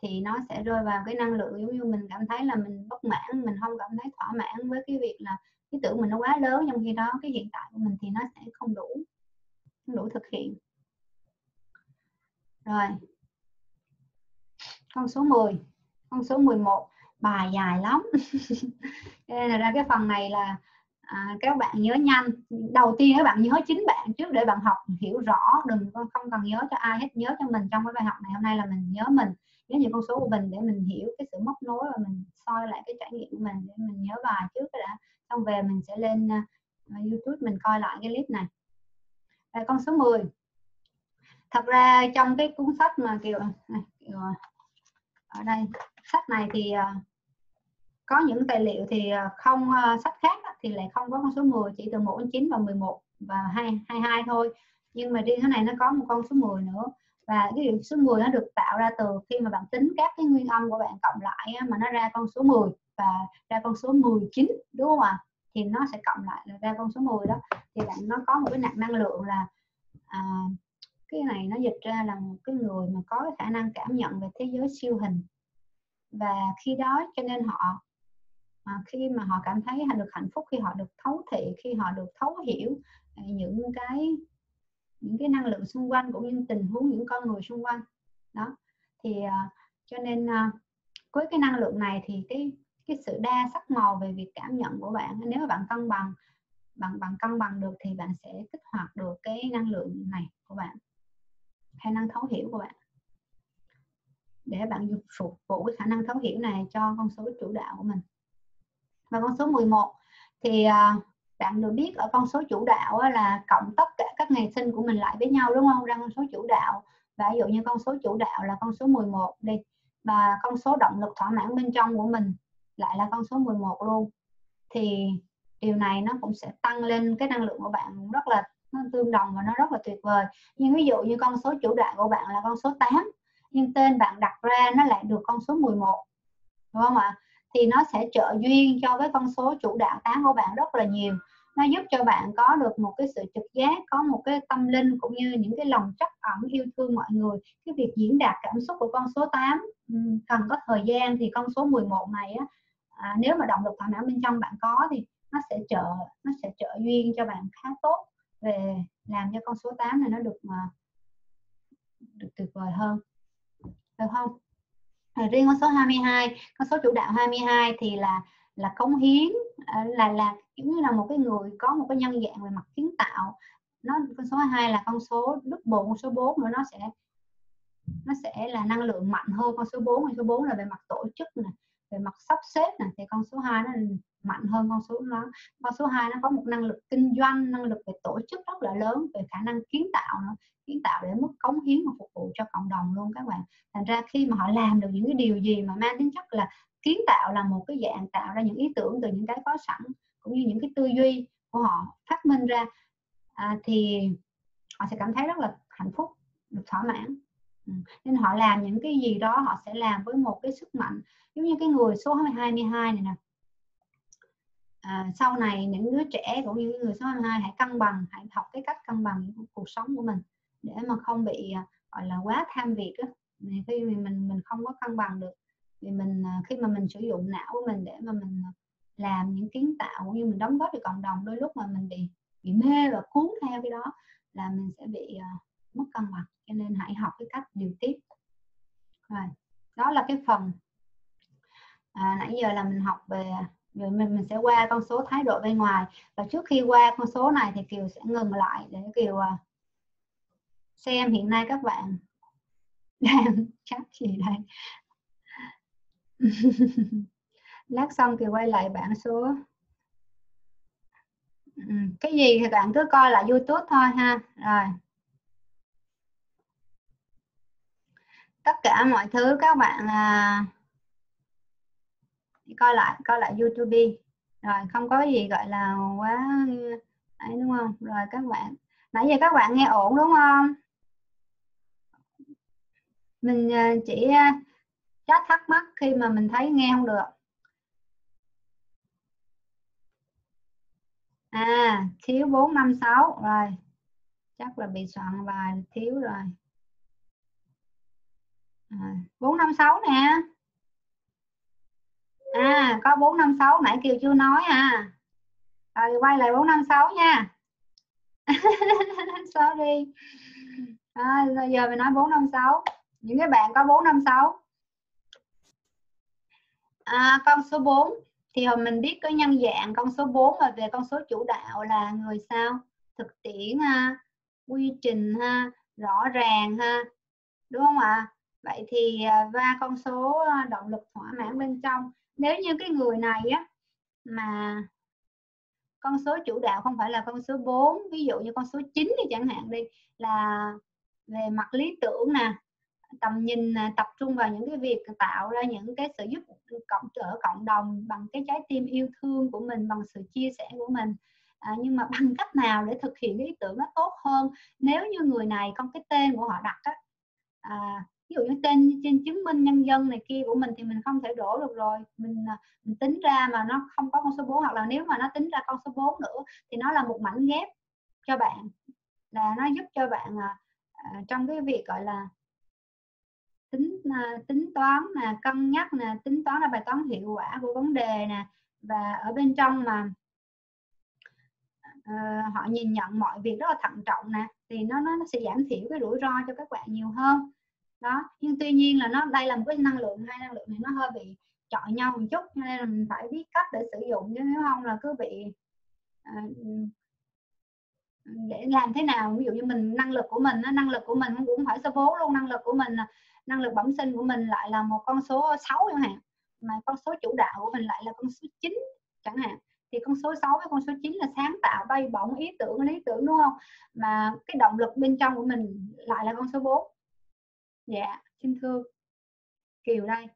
thì nó sẽ rơi vào cái năng lượng giống như mình cảm thấy là mình bất mãn, mình không cảm thấy thỏa mãn với cái việc là ý tưởng mình nó quá lớn, trong khi đó cái hiện tại của mình thì nó sẽ không đủ thực hiện. Rồi, con số 10 Con số 11 bài dài lắm. Nên là ra cái phần này là các bạn nhớ nhanh. Đầu tiên các bạn nhớ chính bạn trước để bạn học hiểu rõ, đừng không cần nhớ cho ai hết, nhớ cho mình. Trong cái bài học này hôm nay là mình nhớ những con số của mình để mình hiểu cái sự móc nối và mình soi lại cái trải nghiệm của mình để mình nhớ bài trước đã. Xong về mình sẽ lên YouTube mình coi lại cái clip này. Đây, con số 10. Thật ra trong cái cuốn sách mà kiểu ở đây, sách này thì có những tài liệu thì không, sách khác thì lại không có con số 10, chỉ từ 1 đến 9 và 11 và 22 thôi. Nhưng mà riêng cái này nó có một con số 10 nữa. Và cái điểm số 10 nó được tạo ra từ khi mà bạn tính các cái nguyên âm của bạn cộng lại mà nó ra con số 10 và ra con số 19, đúng không ạ? Thì nó sẽ cộng lại là ra con số 10 đó. Thì bạn nó có một cái năng lượng là cái này nó dịch ra là một cái người mà có khả năng cảm nhận về thế giới siêu hình. Và khi đó cho nên họ khi mà họ cảm thấy được hạnh phúc, khi họ được thấu thị, khi họ được thấu hiểu những cái năng lượng xung quanh cũng như tình huống những con người xung quanh đó. Thì cho nên với cái năng lượng này thì cái sự đa sắc màu về việc cảm nhận của bạn, nếu mà bạn cân bằng được thì bạn sẽ kích hoạt được cái năng lượng này của bạn, khả năng thấu hiểu của bạn, để bạn phục vụ cái khả năng thấu hiểu này cho con số chủ đạo của mình. Và con số 11 thì bạn được biết ở con số chủ đạo là cộng tất cả các ngày sinh của mình lại với nhau, đúng không, ra con số chủ đạo. Và ví dụ như con số chủ đạo là con số 11 đi, và con số động lực thỏa mãn bên trong của mình lại là con số 11 luôn, thì điều này nó cũng sẽ tăng lên cái năng lượng của bạn rất là, nó tương đồng và nó rất là tuyệt vời. Nhưng ví dụ như con số chủ đạo của bạn là con số 8, nhưng tên bạn đặt ra nó lại được con số 11, đúng không ạ? Thì nó sẽ trợ duyên cho cái con số chủ đạo 8 của bạn rất là nhiều. Nó giúp cho bạn có được một cái sự trực giác, có một cái tâm linh cũng như những cái lòng trắc ẩn yêu thương mọi người. Cái việc diễn đạt cảm xúc của con số 8 cần có thời gian, thì con số 11 này nếu mà động lực thỏa mãn bên trong bạn có thì nó sẽ trợ duyên cho bạn khá tốt, về làm cho con số 8 này nó được tuyệt vời hơn, được không? Riêng con số 22, con số chủ đạo 22 thì là cống hiến, là giống như là một cái người có một cái nhân dạng về mặt kiến tạo. Con số 22 là con số double con số 4 nữa, nó sẽ là năng lượng mạnh hơn con số 4. Con số 4 là về mặt tổ chức này, về mặt sắp xếp này, thì con số 2 nó mạnh hơn con số đó. Con số 2 nó có một năng lực kinh doanh, năng lực về tổ chức rất là lớn, về khả năng kiến tạo nữa, kiến tạo để mức cống hiến và phục vụ cho cộng đồng luôn các bạn. Thành ra khi mà họ làm được những cái điều gì mà mang tính chất là kiến tạo, là một cái dạng tạo ra những ý tưởng từ những cái có sẵn cũng như những cái tư duy của họ phát minh ra, thì họ sẽ cảm thấy rất là hạnh phúc, được thỏa mãn. Nên họ làm những cái gì đó họ sẽ làm với một cái sức mạnh. Giống như cái người số 22 này nè, sau này những đứa trẻ cũng như người số 22 hãy cân bằng, hãy học cái cách cân bằng cuộc sống của mình để mà không bị gọi là quá tham việc á. Khi mình không có cân bằng được thì khi mà mình sử dụng não của mình để mà mình làm những kiến tạo cũng như mình đóng góp cho cộng đồng, đôi lúc mà mình bị mê và cuốn theo cái đó là mình sẽ bị mất cân bằng. Cho nên hãy học cái cách điều tiết. Rồi, đó là cái phần nãy giờ là mình học về. Rồi mình sẽ qua con số thái độ bên ngoài. Và trước khi qua con số này thì Kiều sẽ ngừng lại để Kiều xem hiện nay các bạn đang chắc gì đây. Lát xong Kiều quay lại bảng số. Cái gì thì bạn cứ coi lại YouTube thôi ha. Rồi, tất cả mọi thứ các bạn coi lại YouTube. Rồi, không có gì gọi là quá đấy, đúng không? Rồi các bạn, nãy giờ các bạn nghe ổn đúng không? Mình chỉ chắc thắc mắc khi mà mình thấy nghe không được. Thiếu 456 rồi. Chắc là bị soạn bài thiếu rồi. 456 nè. Có 456 nãy Kiều chưa nói Rồi quay lại 456 nha. Sorry. Rồi giờ mình nói 456. Những cái bạn có 456. Con số 4 thì hồi mình biết có nhân dạng con số 4 và về con số chủ đạo là người sao? Thực tiễn ha, quy trình ha, rõ ràng ha, đúng không ạ? Vậy thì và con số động lực thỏa mãn bên trong. Nếu như cái người này á mà con số chủ đạo không phải là con số 4, ví dụ như con số 9 thì chẳng hạn đi, là về mặt lý tưởng nè, tầm nhìn, tập trung vào những cái việc tạo ra những cái sự giúp đỡ cộng đồng bằng cái trái tim yêu thương của mình, bằng sự chia sẻ của mình. Nhưng mà bằng cách nào để thực hiện cái ý tưởng nó tốt hơn? Nếu như người này không, cái tên của họ đặt á, ví dụ như tên trên chứng minh nhân dân này kia của mình thì mình không thể đổ được rồi, mình tính ra mà nó không có con số 4, hoặc là nếu mà nó tính ra con số 4 nữa thì nó là một mảnh ghép cho bạn, là nó giúp cho bạn trong cái việc gọi là tính toán là cân nhắc, là tính toán là bài toán hiệu quả của vấn đề nè, và ở bên trong mà họ nhìn nhận mọi việc rất là thận trọng nè, thì nó sẽ giảm thiểu cái rủi ro cho các bạn nhiều hơn đó. Nhưng tuy nhiên là đây là một cái năng lượng, hai năng lượng này nó hơi bị chọi nhau một chút, cho nên là mình phải biết cách để sử dụng, chứ nếu không là cứ bị để làm thế nào, ví dụ như năng lực của mình cũng phải số 4 luôn, năng lực bẩm sinh của mình lại là một con số 6 chẳng hạn, mà con số chủ đạo của mình lại là con số 9 chẳng hạn, thì con số 6 với con số 9 là sáng tạo, bay bổng, ý tưởng, lý tưởng, đúng không? Mà cái động lực bên trong của mình lại là con số 4. Dạ, xin thưa Kiều đây.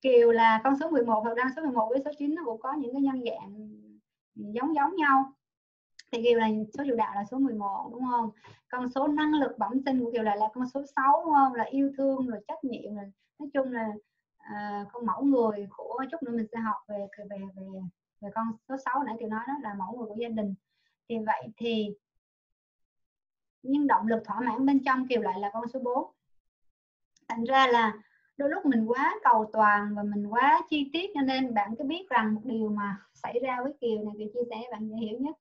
Kiều là con số 11, thật ra số 11 với số 9 nó cũng có những cái nhân dạng giống nhau. Thì Kiều là số chủ đạo là số 11, đúng không? Con số năng lực bẩm sinh của Kiều là con số 6, đúng không? Là yêu thương, rồi trách nhiệm, rồi nói chung là con mẫu người của, chút nữa mình sẽ học về con số 6 nãy Kiều nói, đó là mẫu người của gia đình. Thì vậy thì nhưng động lực thỏa mãn bên trong Kiều lại là con số 4. Thành ra là đôi lúc mình quá cầu toàn và mình quá chi tiết, cho nên bạn cứ biết rằng một điều mà xảy ra với Kiều này, Kiều chia sẻ bạn dễ hiểu nhất.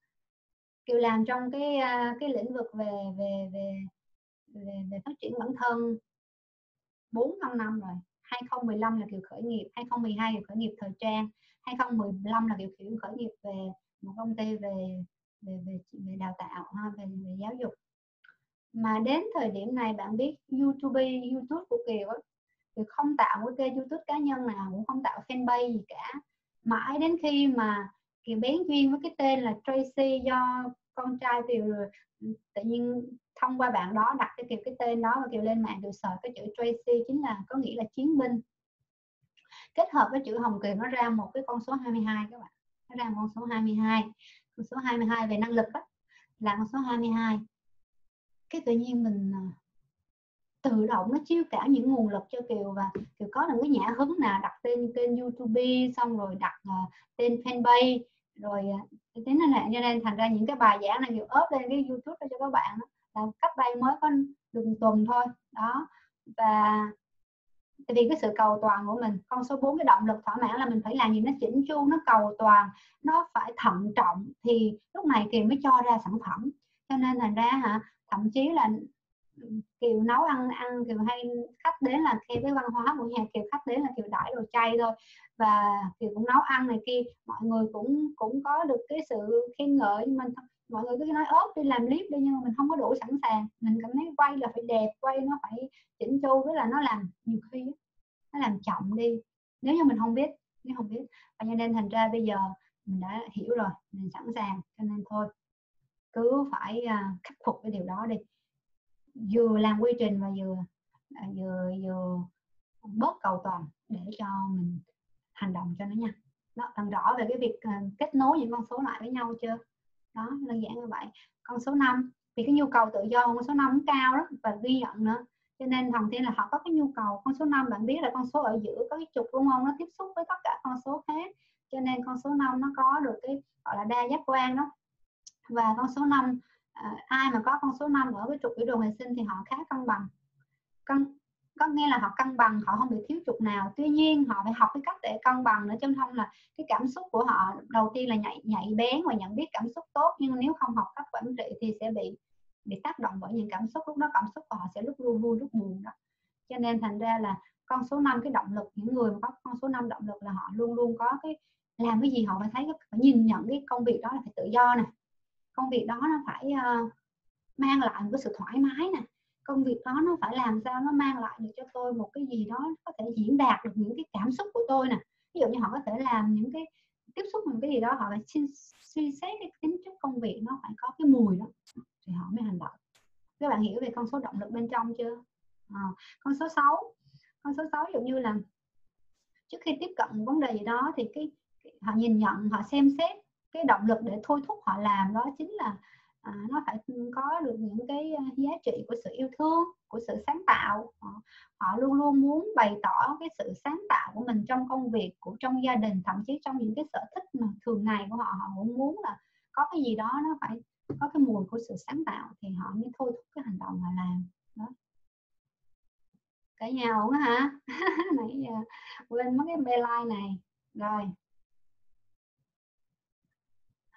Kiều làm trong cái lĩnh vực về phát triển bản thân 4-5 năm rồi. 2015 là Kiều khởi nghiệp, 2012 Kiều khởi nghiệp thời trang, 2015 là Kiều khởi nghiệp về một công ty về đào tạo, về giáo dục. Mà đến thời điểm này bạn biết YouTube của Kiều á, Kiều không tạo một kênh YouTube cá nhân nào, cũng không tạo fanpage gì cả. Mãi đến khi mà Kiều bén duyên với cái tên là Tracy, do con trai Kiều tự nhiên thông qua bạn đó đặt cho Kiều cái tên đó, và Kiều lên mạng Kiều search cái chữ Tracy chính là có nghĩa là chiến binh. Kết hợp với chữ Hồng Kiều nó ra một cái con số 22 các bạn. Nó ra một con số 22. Con số 22 về năng lực đó, là con số 22. Cái tự nhiên mình tự động nó chiêu cả những nguồn lực cho Kiều, và Kiều có những cái nhã hứng là đặt tên kênh YouTube, xong rồi đặt tên fanpage, rồi thế này, cho nên thành ra những cái bài giảng này Kiều ốp lên cái YouTube cho các bạn đó, là cách đây mới có đường tuần thôi đó. Và tại vì cái sự cầu toàn của mình, con số 4 cái động lực thỏa mãn là mình phải làm gì nó chỉnh chu, nó cầu toàn, nó phải thận trọng, thì lúc này Kiều mới cho ra sản phẩm. Cho nên thành ra thậm chí là Kiều nấu ăn Kiều hay khách đến là theo cái văn hóa của nhà Kiều, khách đến là Kiều đãi đồ chay thôi, và Kiều cũng nấu ăn này kia, mọi người cũng có được cái sự khen ngợi, nhưng mà mọi người cứ nói ốp đi, làm clip đi, nhưng mà mình không có đủ sẵn sàng. Mình cảm thấy quay là phải đẹp, quay nó phải chỉnh chu, với là nó làm nhiều khi nó làm chậm đi nếu như mình không biết, và cho nên thành ra bây giờ mình đã hiểu rồi, mình sẵn sàng, cho nên thôi cứ phải khắc phục cái điều đó đi, vừa làm quy trình và vừa bớt cầu toàn để cho mình hành động cho nó nhanh. Đó, bạn rõ về cái việc kết nối những con số lại với nhau chưa? Đó, đơn giản như vậy. Con số 5 thì cái nhu cầu tự do của con số 5 cũng cao lắm và ghi nhận nữa. Cho nên thần tiên là họ có cái nhu cầu. Con số 5 bạn biết là con số ở giữa có cái trục, đúng không? Nó tiếp xúc với tất cả con số khác. Cho nên con số 5 nó có được cái gọi là đa giác quan đó. Và con số 5, ai mà có con số 5 ở cái trục biểu đồ hệ sinh thì họ khá cân bằng. Có nghĩa là họ cân bằng, họ không bị thiếu trục nào. Tuy nhiên họ phải học cái cách để cân bằng nữa, chứ không là cái cảm xúc của họ đầu tiên là nhạy bén và nhận biết cảm xúc tốt, nhưng nếu không học cách quản trị thì sẽ bị tác động bởi những cảm xúc, lúc đó cảm xúc của họ sẽ lúc vui lúc buồn đó. Cho nên thành ra là con số 5 cái động lực, những người mà có con số 5 động lực là họ luôn luôn có cái làm cái gì họ phải thấy, phải nhìn nhận cái công việc đó là phải tự do nè, công việc đó nó phải mang lại một cái sự thoải mái nè, công việc đó nó phải làm sao nó mang lại được cho tôi một cái gì đó có thể diễn đạt được những cái cảm xúc của tôi nè. Ví dụ như họ có thể làm những cái tiếp xúc một cái gì đó, họ phải suy xét cái tính chất công việc nó phải có cái mùi đó thì họ mới hành động. Các bạn hiểu về con số động lực bên trong chưa? Con số 6, con số 6 ví dụ như là trước khi tiếp cận một vấn đề gì đó thì cái họ nhìn nhận, họ xem xét cái động lực để thôi thúc họ làm đó chính là nó phải có được những cái giá trị của sự yêu thương, của sự sáng tạo. Họ luôn luôn muốn bày tỏ cái sự sáng tạo của mình trong công việc, của trong gia đình, thậm chí trong những cái sở thích mà thường ngày của họ. Họ cũng muốn là có cái gì đó nó phải có cái mùi của sự sáng tạo thì họ mới thôi thúc cái hành động mà làm đó. Cả nhà ổn hả? Nãy giờ quên mất cái beeline này rồi.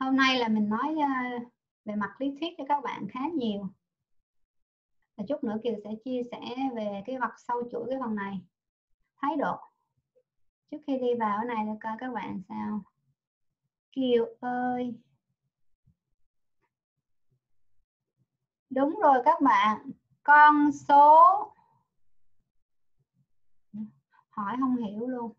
Hôm nay là mình nói về mặt lý thuyết cho các bạn khá nhiều. Và chút nữa Kiều sẽ chia sẻ về cái mặt sâu chuỗi cái phần này. Thái độ. Trước khi đi vào cái này coi các bạn sao. Kiều ơi. Đúng rồi các bạn. Con số. Hỏi không hiểu luôn.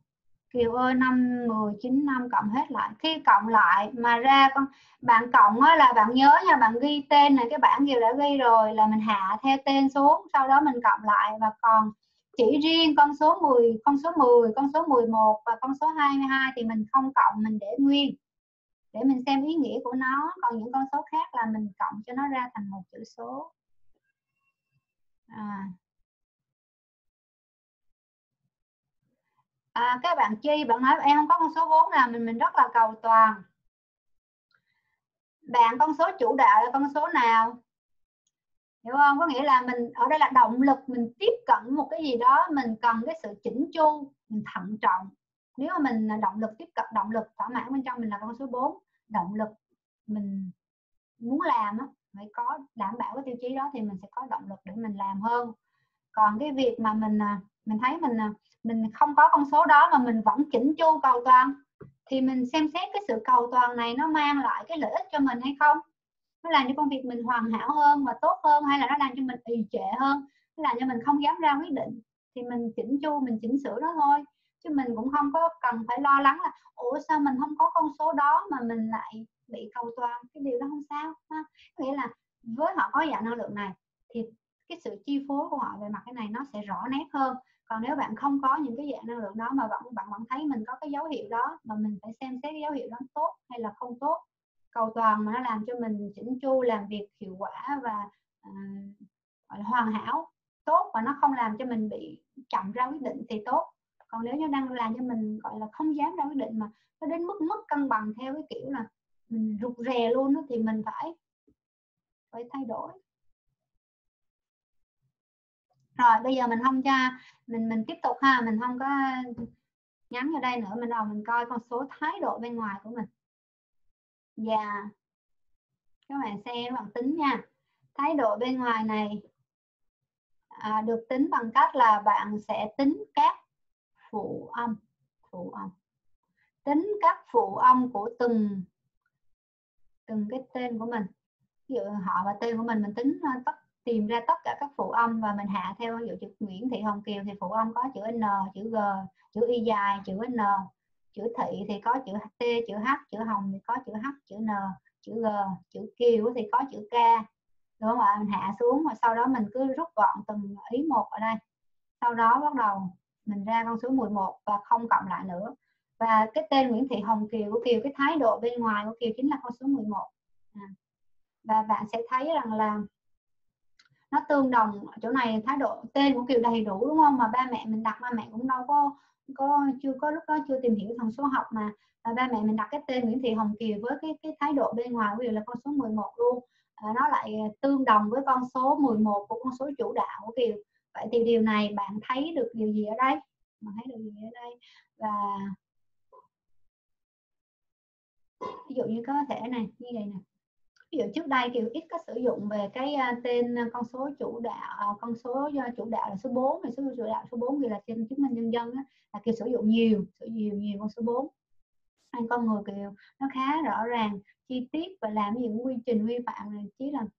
Kiều ơi, 5, 10, 9, 5 cộng hết lại. Khi cộng lại mà ra con bạn cộng á, là bạn nhớ nha, bạn ghi tên này, cái bảng Kiều đã ghi rồi là mình hạ theo tên xuống, sau đó mình cộng lại. Và còn chỉ riêng con số 10, con số 10, con số 11 và con số 22 thì mình không cộng, mình để nguyên để mình xem ý nghĩa của nó. Còn những con số khác là mình cộng cho nó ra thành một chữ số. Các bạn Chi, bạn nói em không có con số 4 nào, mình rất là cầu toàn. Bạn con số chủ đạo là con số nào? Hiểu không? Có nghĩa là mình ở đây là động lực, mình tiếp cận một cái gì đó, mình cần cái sự chỉnh chu, mình thận trọng. Nếu mà mình động lực tiếp cận, động lực thỏa mãn bên trong mình là con số 4, động lực mình muốn làm đó, phải có đảm bảo cái tiêu chí đó thì mình sẽ có động lực để mình làm hơn. Còn cái việc mà mình thấy mình không có con số đó mà mình vẫn chỉnh chu cầu toàn thì mình xem xét cái sự cầu toàn này nó mang lại cái lợi ích cho mình hay không, nó làm cho công việc mình hoàn hảo hơn và tốt hơn hay là nó làm cho mình ì trệ hơn, nó làm cho mình không dám ra quyết định, thì mình chỉnh chu, mình chỉnh sửa nó thôi. Chứ mình cũng không có cần phải lo lắng là ủa sao mình không có con số đó mà mình lại bị cầu toàn, cái điều đó không sao ha. Nghĩa là với họ có dạng năng lượng này thì cái sự chi phối của họ về mặt cái này nó sẽ rõ nét hơn. Còn nếu bạn không có những cái dạng năng lượng đó mà bạn vẫn thấy mình có cái dấu hiệu đó, mà mình phải xem xét cái dấu hiệu đó tốt hay là không tốt. Cầu toàn mà nó làm cho mình chỉnh chu, làm việc hiệu quả và hoàn hảo, tốt, và nó không làm cho mình bị chậm ra quyết định thì tốt. Còn nếu như đang làm cho mình gọi là không dám ra quyết định mà nó đến mức mất cân bằng theo cái kiểu là mình rụt rè luôn đó, thì mình phải thay đổi. Rồi bây giờ mình không cho mình tiếp tục ha, mình không có nhắn vào đây nữa, mình coi con số thái độ bên ngoài của mình. Dạ. Yeah. Các bạn xem, các bạn tính nha. Thái độ bên ngoài này được tính bằng cách là bạn sẽ tính các phụ âm. Tính các phụ âm của từng cái tên của mình. Ví dụ họ và tên của mình tính tìm ra tất cả các phụ âm và mình hạ theo. Ví dụ chữ Nguyễn Thị Hồng Kiều thì phụ âm có chữ N, chữ G, chữ Y dài, chữ N, chữ Thị thì có chữ T, chữ H, chữ Hồng thì có chữ H, chữ N, chữ G, chữ Kiều thì có chữ K. Đúng không ạ? Mình hạ xuống và sau đó mình cứ rút gọn từng ý một ở đây. Sau đó bắt đầu mình ra con số 11 và không cộng lại nữa. Và cái tên Nguyễn Thị Hồng Kiều của Kiều, cái thái độ bên ngoài của Kiều chính là con số 11. Và bạn sẽ thấy rằng là nó tương đồng chỗ này, thái độ tên của Kiều đầy đủ đúng không, mà ba mẹ mình đặt, ba mẹ cũng đâu chưa có lúc đó chưa tìm hiểu thằng số học mà ba mẹ mình đặt cái tên Nguyễn Thị Hồng Kiều với cái thái độ bên ngoài của Kiều là con số 11 luôn. Nó lại tương đồng với con số 11 của con số chủ đạo của Kiều. Vậy thì điều này bạn thấy được điều gì ở đây? Bạn thấy được điều gì ở đây? Và ví dụ như có thể này như vậy nè, Ví dụ trước đây Kiều ít có sử dụng về cái tên con số chủ đạo là số 4, số chủ đạo số 4 thì là trên chứng minh nhân dân đó, là Kiều sử dụng nhiều con số 4. Con người Kiều nó khá rõ ràng, chi tiết và làm những quy trình vi phạm,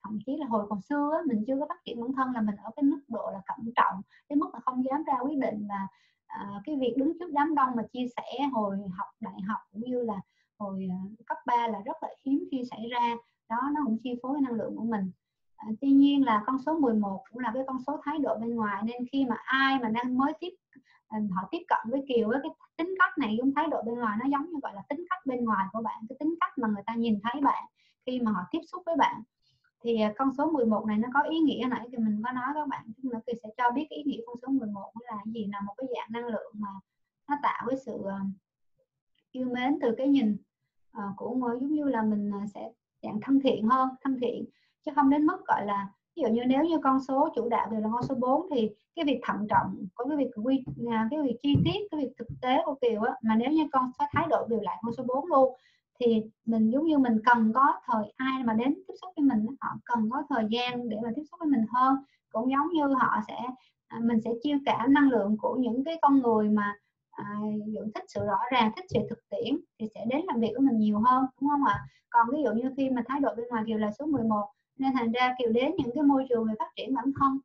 thậm chí là hồi còn xưa á, mình chưa có phát triển bản thân là mình ở cái mức độ là cẩn trọng đến mức là không dám ra quyết định, và cái việc đứng trước đám đông mà chia sẻ hồi học đại học cũng như là hồi cấp 3 là rất là hiếm khi xảy ra đó, nó cũng chi phối năng lượng của mình. Tuy nhiên là con số 11 cũng là cái con số thái độ bên ngoài, nên khi mà ai mà đang mới tiếp cận với Kiều với cái tính cách này, giống thái độ bên ngoài, nó giống như gọi là tính cách bên ngoài của bạn, cái tính cách mà người ta nhìn thấy bạn khi mà họ tiếp xúc với bạn. Thì con số 11 này nó có ý nghĩa, nãy thì mình có nói các bạn, chúng nó sẽ cho biết ý nghĩa con số 11 là gì, là một cái dạng năng lượng mà nó tạo cái sự yêu mến từ cái nhìn của người, giống như là mình sẽ dạng thân thiện hơn, chứ không đến mức gọi là, ví dụ như nếu như con số chủ đạo về là con số 4 thì cái việc thận trọng, có cái việc chi tiết, cái việc thực tế của Kiều á, mà nếu như con số thái độ đều lại con số 4 luôn thì mình giống như mình cần có ai mà đến tiếp xúc với mình, họ cần có thời gian để mà tiếp xúc với mình hơn, cũng giống như mình sẽ chiêu cảm năng lượng của những cái con người mà thích sự rõ ràng, thích sự thực tiễn thì sẽ đến làm việc của mình nhiều hơn, đúng không ạ? Còn ví dụ như khi mà thái độ bên ngoài Kiều là số 11, nên thành ra Kiều đến những cái môi trường về phát triển bản thân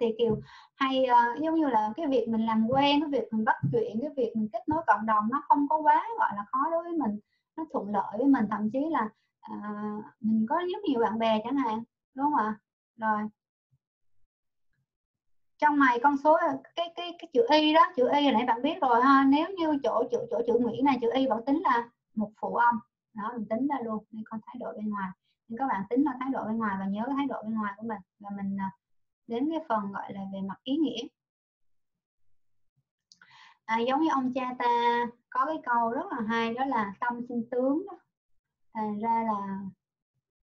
thì Kiều hay giống như là cái việc mình làm quen, cái việc mình bắt chuyện, cái việc mình kết nối cộng đồng nó không có quá gọi là khó đối với mình, nó thuận lợi với mình, thậm chí là mình có rất nhiều bạn bè chẳng hạn, đúng không ạ? Rồi trong này con số cái chữ Y đó, chữ Y nãy bạn biết rồi ha, nếu như chỗ chữ Nguyễn này, chữ Y vẫn tính là một phụ âm đó, mình tính ra luôn. Nên con thái độ bên ngoài, nên các bạn tính là thái độ bên ngoài và nhớ cái thái độ bên ngoài của mình, và mình đến cái phần gọi là về mặt ý nghĩa. Giống như ông cha ta có cái câu rất là hay đó là tâm sinh tướng đó. Thành ra là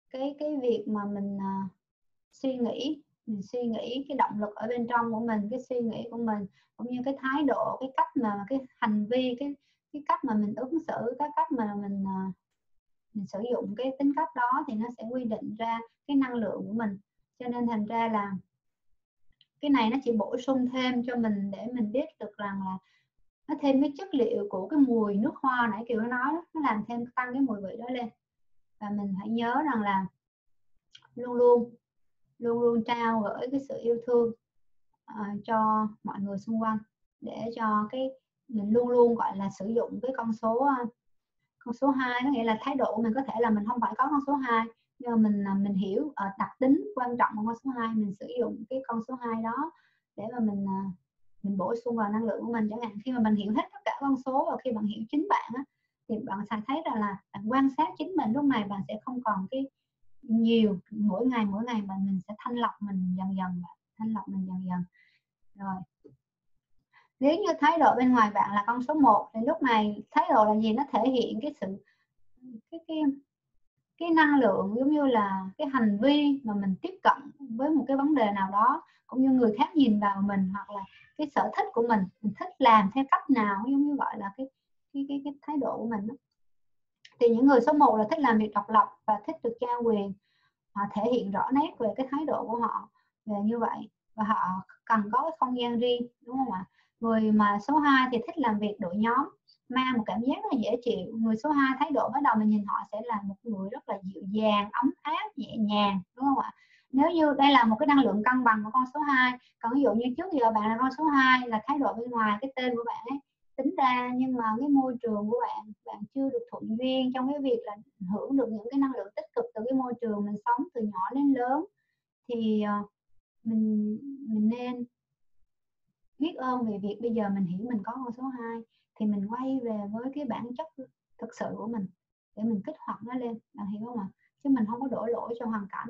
cái việc mà mình suy nghĩ cái động lực ở bên trong của mình, cái suy nghĩ của mình, cũng như cái thái độ, cái cách mà cái hành vi, cái cách mà mình ứng xử, cái cách mà mình sử dụng cái tính cách đó thì nó sẽ quy định ra cái năng lượng của mình. Cho nên thành ra là cái này nó chỉ bổ sung thêm cho mình để mình biết được rằng là nó thêm cái chất liệu của cái mùi nước hoa nãy Kiều nói đó, nó làm thêm tăng cái mùi vị đó lên. Và mình hãy nhớ rằng là luôn luôn trao gửi cái sự yêu thương cho mọi người xung quanh, để cho mình luôn luôn gọi là sử dụng cái con số 2, có nghĩa là thái độ của mình, có thể là mình không phải có con số 2 nhưng mà mình hiểu đặc tính quan trọng của con số 2, mình sử dụng cái con số 2 đó để mà mình bổ sung vào năng lượng của mình. Chẳng hạn khi mà mình hiểu hết tất cả con số, và khi bạn hiểu chính bạn á, thì bạn sẽ thấy rằng là bạn quan sát chính mình, lúc này bạn sẽ không còn cái nhiều, mỗi ngày mà mình sẽ thanh lọc mình dần dần. Rồi nếu như thái độ bên ngoài bạn là con số 1 thì lúc này thái độ là gì, nó thể hiện cái sự cái năng lượng, giống như là cái hành vi mà mình tiếp cận với một cái vấn đề nào đó, cũng như người khác nhìn vào mình, hoặc là cái sở thích của mình thích làm theo cách nào, giống như gọi là cái thái độ của mình đó. Thì những người số 1 là thích làm việc độc lập và thích được trao quyền, họ thể hiện rõ nét về cái thái độ của họ về như vậy, và họ cần có cái không gian riêng, đúng không ạ? Người mà số 2 thì thích làm việc đội nhóm, mang một cảm giác rất là dễ chịu. Người số 2 thái độ bắt đầu mình nhìn họ sẽ là một người rất là dịu dàng, ấm áp, nhẹ nhàng, đúng không ạ? Nếu như đây là một cái năng lượng cân bằng của con số 2. Còn ví dụ như trước giờ bạn là con số 2 là thái độ bên ngoài, cái tên của bạn ấy tính ra, nhưng mà cái môi trường của bạn chưa được thuận duyên trong cái việc là hưởng được những cái năng lượng tích cực từ cái môi trường mình sống từ nhỏ đến lớn, thì mình nên biết ơn về việc bây giờ mình hiểu mình có con số 2, thì mình quay về với cái bản chất thực sự của mình để mình kích hoạt nó lên, bạn hiểu không ạ? Chứ mình không có đổ lỗi cho hoàn cảnh,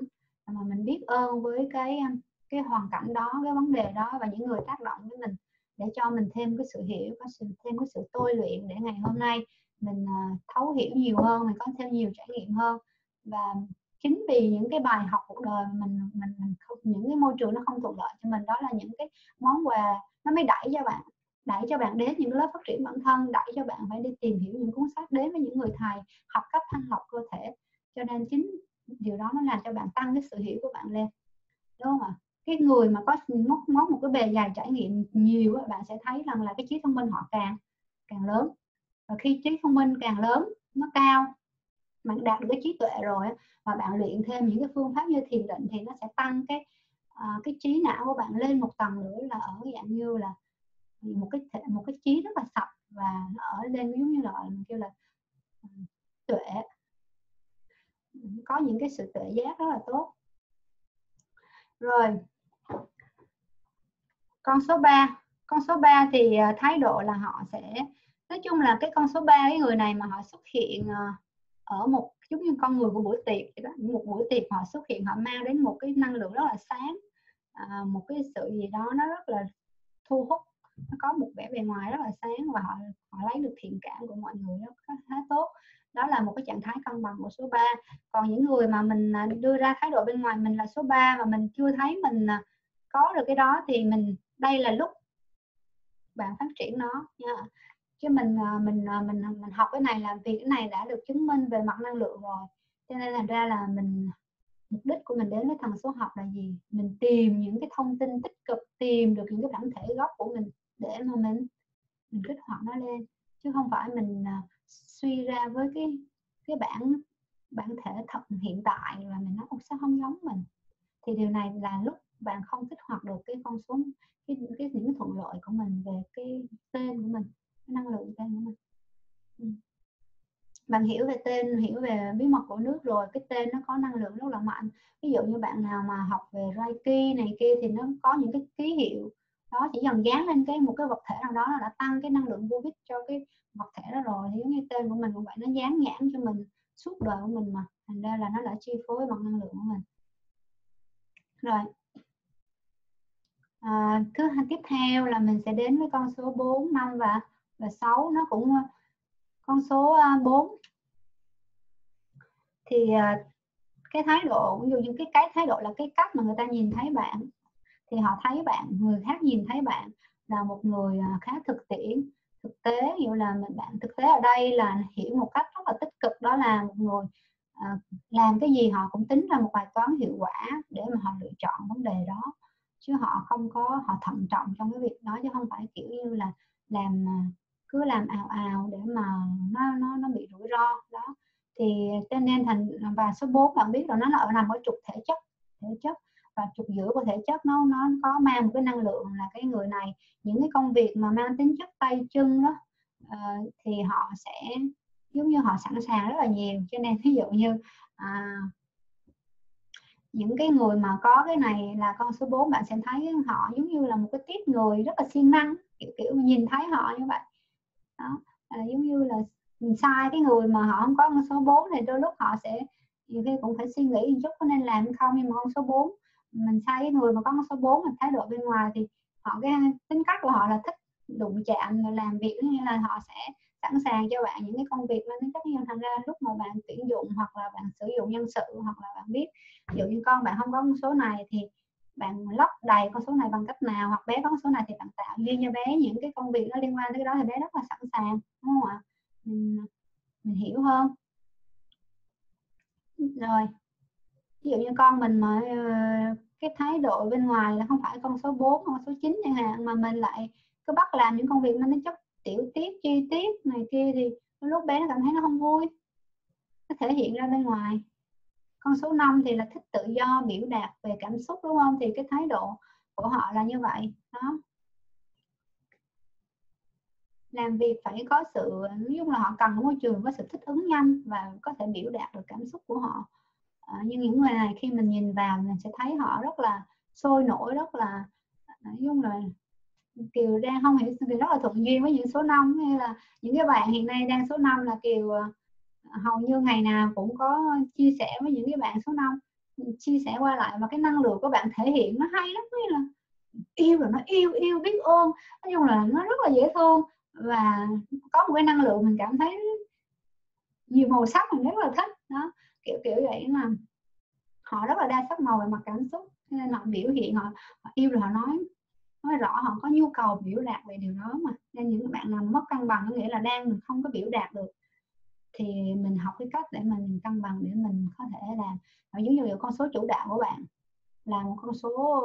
mà mình biết ơn với cái hoàn cảnh đó, cái vấn đề đó và những người tác động với mình, để cho mình thêm cái sự hiểu, thêm cái sự tôi luyện, để ngày hôm nay mình thấu hiểu nhiều hơn, mình có thêm nhiều trải nghiệm hơn. Và chính vì những cái bài học cuộc đời mình không, những cái môi trường nó không thuận lợi cho mình, đó là những cái món quà nó mới đẩy cho bạn đến những lớp phát triển bản thân, đẩy cho bạn phải đi tìm hiểu những cuốn sách, đến với những người thầy, học cách thanh lọc cơ thể. Cho nên chính điều đó nó làm cho bạn tăng cái sự hiểu của bạn lên, đúng không ạ? Cái người mà có một cái bề dày trải nghiệm nhiều, bạn sẽ thấy rằng là cái trí thông minh họ càng lớn. Và khi trí thông minh càng lớn, nó cao, bạn đạt được cái trí tuệ rồi và bạn luyện thêm những cái phương pháp như thiền định thì nó sẽ tăng cái trí não của bạn lên một tầng nữa, là ở dạng như là một cái trí rất là sạch và nó ở lên giống như là mình kêu là tuệ, có những cái sự tuệ giác rất là tốt. Rồi con số 3 thì thái độ là họ sẽ, nói chung là cái con số 3, cái người này mà họ xuất hiện ở một giống như con người của buổi tiệc, một buổi tiệc họ xuất hiện, họ mang đến một cái năng lượng rất là sáng, một cái sự gì đó nó rất là thu hút, nó có một vẻ bề ngoài rất là sáng và họ lấy được thiện cảm của mọi người rất khá tốt. Đó là một cái trạng thái cân bằng của số 3. Còn những người mà mình đưa ra thái độ bên ngoài mình là số 3 mà mình chưa thấy mình có được cái đó thì đây là lúc bạn phát triển nó nha. Chứ mình học cái này là vì cái này đã được chứng minh về mặt năng lượng rồi. Cho nên thành ra là mục đích của mình đến với thần số học là gì? Mình tìm những cái thông tin tích cực, tìm được những cái bản thể gốc của mình để mà mình kích hoạt nó lên, chứ không phải mình suy ra với cái bản thể thật hiện tại và mình nói sao không giống mình. Thì điều này là lúc bạn không kích hoạt được cái con số, những thuận lợi của mình về cái tên của mình, cái năng lượng tên của mình. Bạn hiểu về tên, hiểu về bí mật của nước rồi, cái tên nó có năng lượng rất là mạnh. Ví dụ như bạn nào mà học về Reiki này kia thì nó có những cái ký hiệu đó, chỉ dần dán lên một cái vật thể nào đó nó đã tăng cái năng lượng vô ích cho cái vật thể đó rồi. Thì giống như tên của mình cũng vậy, nó dán nhãn cho mình suốt đời của mình mà, thành ra là nó đã chi phối bằng năng lượng của mình rồi. Tiếp theo là mình sẽ đến với con số 4, 5 và 6. Nó cũng con số 4 thì cái thái độ, ví dụ như cái thái độ là cái cách mà người ta nhìn thấy bạn, thì họ thấy bạn, người khác nhìn thấy bạn là một người khá thực tiễn, thực tế. Ví dụ là bạn thực tế ở đây là hiểu một cách rất là tích cực, đó là một người làm cái gì họ cũng tính ra một bài toán hiệu quả để mà họ lựa chọn vấn đề đó, chứ họ không có, họ thận trọng trong cái việc đó, chứ không phải kiểu như là cứ làm ào ào để mà nó bị rủi ro đó. Thì cho nên và số 4 bạn biết rồi, nó nằm ở trục thể chất. Và trục giữa của thể chất nó có mang một cái năng lượng là cái người này, những cái công việc mà mang tính chất tay chân đó thì họ sẽ giống như họ sẵn sàng rất là nhiều. Cho nên ví dụ như những cái người mà có cái này là con số 4, bạn sẽ thấy họ giống như là một cái tiếp người rất là siêng năng, kiểu nhìn thấy họ như vậy đó. Giống như là mình sai cái người mà họ không có con số 4 thì đôi lúc họ sẽ nhiều khi cũng phải suy nghĩ một chút có nên làm không. Nhưng mà con số 4, mình sai cái người mà có con số 4 mình thái độ bên ngoài thì họ, cái tính cách của họ là thích đụng chạm rồi làm việc, như là họ sẽ sẵn sàng cho bạn những cái công việc mà tính chất nhiều. Thành ra lúc mà bạn tuyển dụng hoặc là bạn sử dụng nhân sự, hoặc là bạn biết ví dụ như con bạn không có con số này thì bạn lấp đầy con số này bằng cách nào, hoặc bé có con số này thì bạn tạo riêng cho bé những cái công việc nó liên quan tới cái đó, thì bé rất là sẵn sàng, đúng không ạ? Mình hiểu hơn rồi. Ví dụ như con mình mà cái thái độ bên ngoài là không phải con số 4, con số 9 chẳng hạn, mà mình lại cứ bắt làm những công việc mang tính chất tiểu tiết, chi tiết này kia, thì lúc bé nó cảm thấy nó không vui, nó thể hiện ra bên ngoài. Con số 5 thì là thích tự do biểu đạt về cảm xúc, đúng không? Thì cái thái độ của họ là như vậy đó. Làm việc phải có sự, nói chung là họ cần môi trường có sự thích ứng nhanh và có thể biểu đạt được cảm xúc của họ. Nhưng những người này khi mình nhìn vào mình sẽ thấy họ rất là sôi nổi, rất là, nói chung là Kiều đang không hiểu, Kiều rất là thuận duyên với những số 5, hay là những cái bạn hiện nay đang số 5 là Kiều hầu như ngày nào cũng có chia sẻ với những cái bạn số 5, chia sẻ qua lại, và cái năng lượng của bạn thể hiện nó hay lắm, như là yêu rồi nó yêu biết ơn, nói chung là nó rất là dễ thương và có một cái năng lượng mình cảm thấy nhiều màu sắc mình rất là thích đó, kiểu vậy. Mà họ rất là đa sắc màu về mặt cảm xúc, nên họ biểu hiện họ yêu rồi họ nói rõ, họ có nhu cầu biểu đạt về điều đó mà. Nên những bạn nào mất cân bằng có nghĩa là đang mình không có biểu đạt được thì mình học cái cách để mà mình cân bằng, để mình có thể làm. Ví dụ con số chủ đạo của bạn là một con số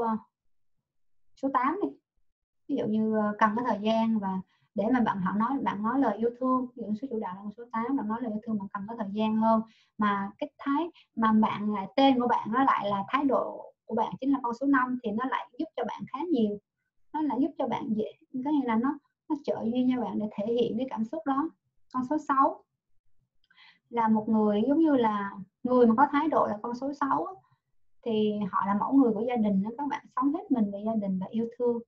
8 đi. Ví dụ như cần cái thời gian và để mà bạn nói lời yêu thương, ví dụ số chủ đạo là con số 8, bạn nói lời yêu thương bạn cần có thời gian hơn. Mà cái thái mà bạn lại tên của bạn nó lại là thái độ của bạn chính là con số 5 thì nó lại giúp cho bạn khá nhiều. Nó lại giúp cho bạn dễ, có nghĩa là nó trợ duyên cho bạn để thể hiện cái cảm xúc đó. Con số 6 là một người, giống như là người mà có thái độ là con số 6 thì họ là mẫu người của gia đình đó. Các bạn sống hết mình về gia đình và yêu thương,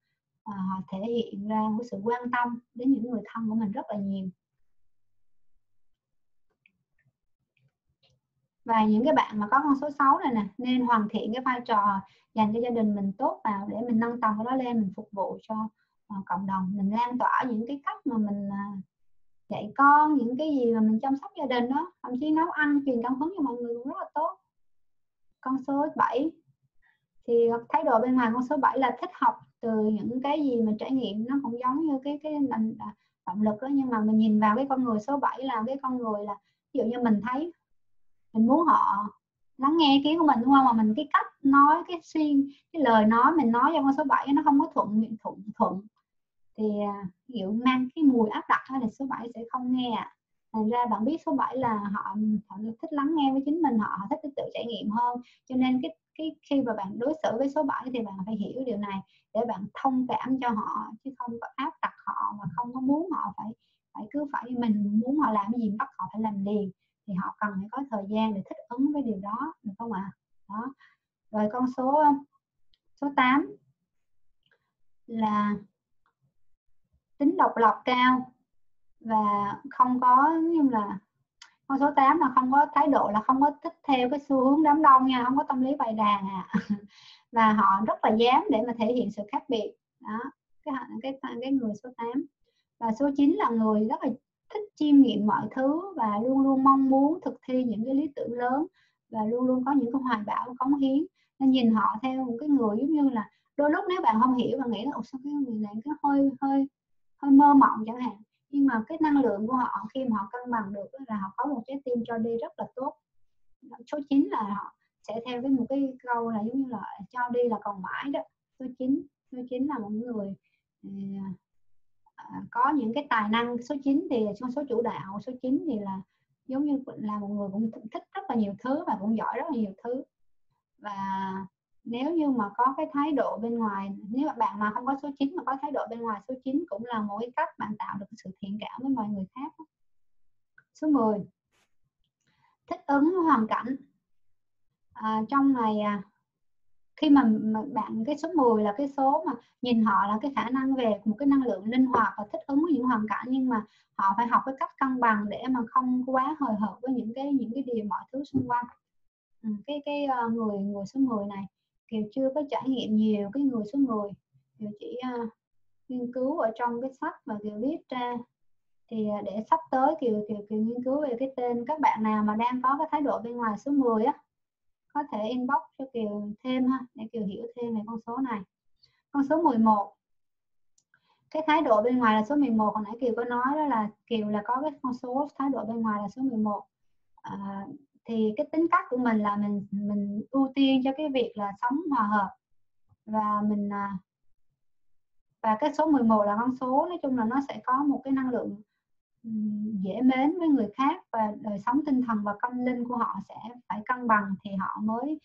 họ thể hiện ra một sự quan tâm đến những người thân của mình rất là nhiều. Và những cái bạn mà có con số 6 này nè, nên hoàn thiện cái vai trò dành cho gia đình mình tốt vào để mình nâng tầm cái đó lên, mình phục vụ cho cộng đồng, mình lan tỏa những cái cách mà mình dạy con, những cái gì mà mình chăm sóc gia đình đó, thậm chí nấu ăn, truyền cảm hứng cho mọi người cũng rất là tốt. Con số 7 thì thái độ bên ngoài con số 7 là thích học từ những cái gì mà trải nghiệm, nó cũng giống như cái động lực đó, nhưng mà mình nhìn vào cái con người số 7 là cái con người là ví dụ như mình thấy mình muốn họ lắng nghe ý kiến của mình, đúng không? Mà mình cái cách nói, cái lời nói mình nói cho con số 7 nó không có thuận thì ví dụ mang cái mùi áp đặt thì số 7 sẽ không nghe. Thành ra bạn biết số 7 là họ thích lắng nghe với chính mình, họ thích tự trải nghiệm hơn. Cho nên cái khi mà bạn đối xử với số 7 thì bạn phải hiểu điều này để bạn thông cảm cho họ, chứ không có áp đặt họ mà không có muốn họ phải mình muốn họ làm cái gì bắt họ phải làm liền, thì họ cần phải có thời gian để thích ứng với điều đó, được không ạ? Đó. Rồi con số 8 là tính độc lập cao và không có, nhưng là con số 8 là không có thái độ, là không có thích theo cái xu hướng đám đông nha, không có tâm lý bày đàn và họ rất là dám để mà thể hiện sự khác biệt đó, cái người số 8. Và số 9 là người rất là thích chiêm nghiệm mọi thứ và luôn luôn mong muốn thực thi những cái lý tưởng lớn và luôn luôn có những cái hoài bão cống hiến, nên nhìn họ theo một cái người giống như là đôi lúc nếu bạn không hiểu bạn nghĩ là sao cái người này cứ hơi mơ mộng chẳng hạn, nhưng mà cái năng lượng của họ khi mà họ cân bằng được là họ có một trái tim cho đi rất là tốt. Số 9 là họ sẽ theo với một cái câu là giống như là cho đi là còn mãi đó. Số 9 là một người có những cái tài năng. Số 9 thì trong số chủ đạo, số 9 thì là giống như là một người cũng thích rất là nhiều thứ và cũng giỏi rất là nhiều thứ. Và nếu như mà có cái thái độ bên ngoài, nếu bạn mà không có số 9 mà có thái độ bên ngoài, số 9 cũng là một cái cách bạn tạo được sự thiện cảm với mọi người khác. Số 10 thích ứng hoàn cảnh. Trong này khi mà bạn, cái số 10 là cái số mà nhìn họ là cái khả năng về một cái năng lượng linh hoạt và thích ứng với những hoàn cảnh, nhưng mà họ phải học cái cách cân bằng để mà không quá hời hợt với những cái điều mọi thứ xung quanh. Người số 10 này Kiều chưa có trải nghiệm nhiều. Cái người số 10 Kiều chỉ nghiên cứu ở trong cái sách mà Kiều viết ra, thì để sắp tới Kiều nghiên cứu về cái tên. Các bạn nào mà đang có cái thái độ bên ngoài số 10 á, có thể inbox cho Kiều thêm ha, để Kiều hiểu thêm về con số này. Con số 11, cái thái độ bên ngoài là số 11. Hồi nãy Kiều có nói đó là Kiều là có cái con số thái độ bên ngoài là số 11. Thì cái tính cách của mình là mình ưu tiên cho cái việc là sống hòa hợp, và cái số 11 là con số nói chung là nó sẽ có một cái năng lượng dễ mến với người khác, và đời sống tinh thần và tâm linh của họ sẽ phải cân bằng thì họ mới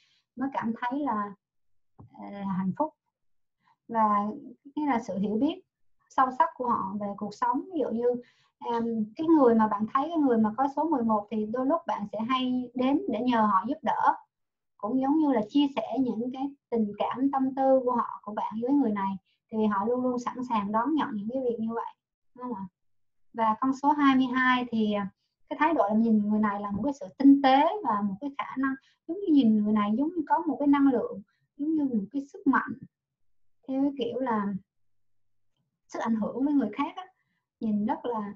cảm thấy là hạnh phúc. Và cái là sự hiểu biết sâu sắc của họ về cuộc sống. Ví dụ như cái người mà bạn thấy, cái người mà có số 11 thì đôi lúc bạn sẽ hay đến để nhờ họ giúp đỡ, cũng giống như là chia sẻ những cái tình cảm tâm tư của họ, của bạn với người này, thì họ luôn luôn sẵn sàng đón nhận những cái việc như vậy, đúng không ạ? Và con số 22 thì cái thái độ là nhìn người này là một cái sự tinh tế và một cái khả năng, giống như nhìn người này giống như có một cái năng lượng, giống như một cái sức mạnh theo cái kiểu là sức ảnh hưởng với người khác á. Nhìn rất là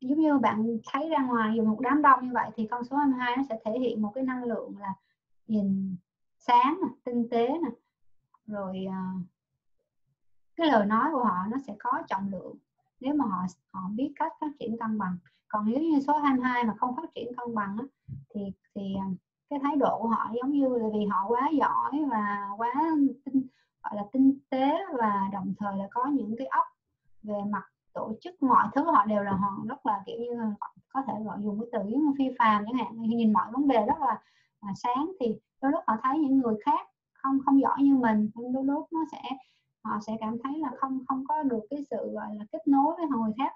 giống như bạn thấy ra ngoài dùng một đám đông như vậy, thì con số 22 nó sẽ thể hiện một cái năng lượng là nhìn sáng, tinh tế nè, rồi cái lời nói của họ nó sẽ có trọng lượng. nếu mà họ biết cách phát triển cân bằng. Còn nếu như số 22 mà không phát triển cân bằng thì cái thái độ của họ giống như là vì họ quá giỏi và quá tinh tế, và đồng thời là có những cái óc về mặt tổ chức, mọi thứ họ đều là họ rất là kiểu như có thể gọi dùng cái từ phi phàm chẳng hạn, nhìn mọi vấn đề rất là sáng. Thì đôi lúc họ thấy những người khác không giỏi như mình, đôi lúc họ sẽ cảm thấy là không có được cái sự gọi là kết nối với người khác.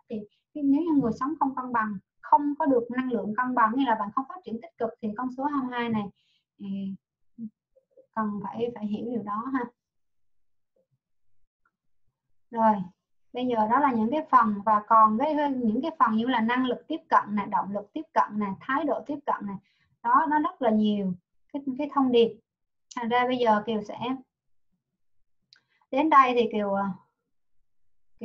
Thì nếu như người sống không cân bằng, không có được năng lượng cân bằng, như là bạn không phát triển tích cực, thì con số 22 này cần phải hiểu điều đó ha. Rồi, bây giờ đó là những cái phần, và còn những cái phần như là năng lực tiếp cận này, động lực tiếp cận này, thái độ tiếp cận này, đó nó rất là nhiều cái thông điệp. Thành ra bây giờ Kiều sẽ đến đây, thì Kiều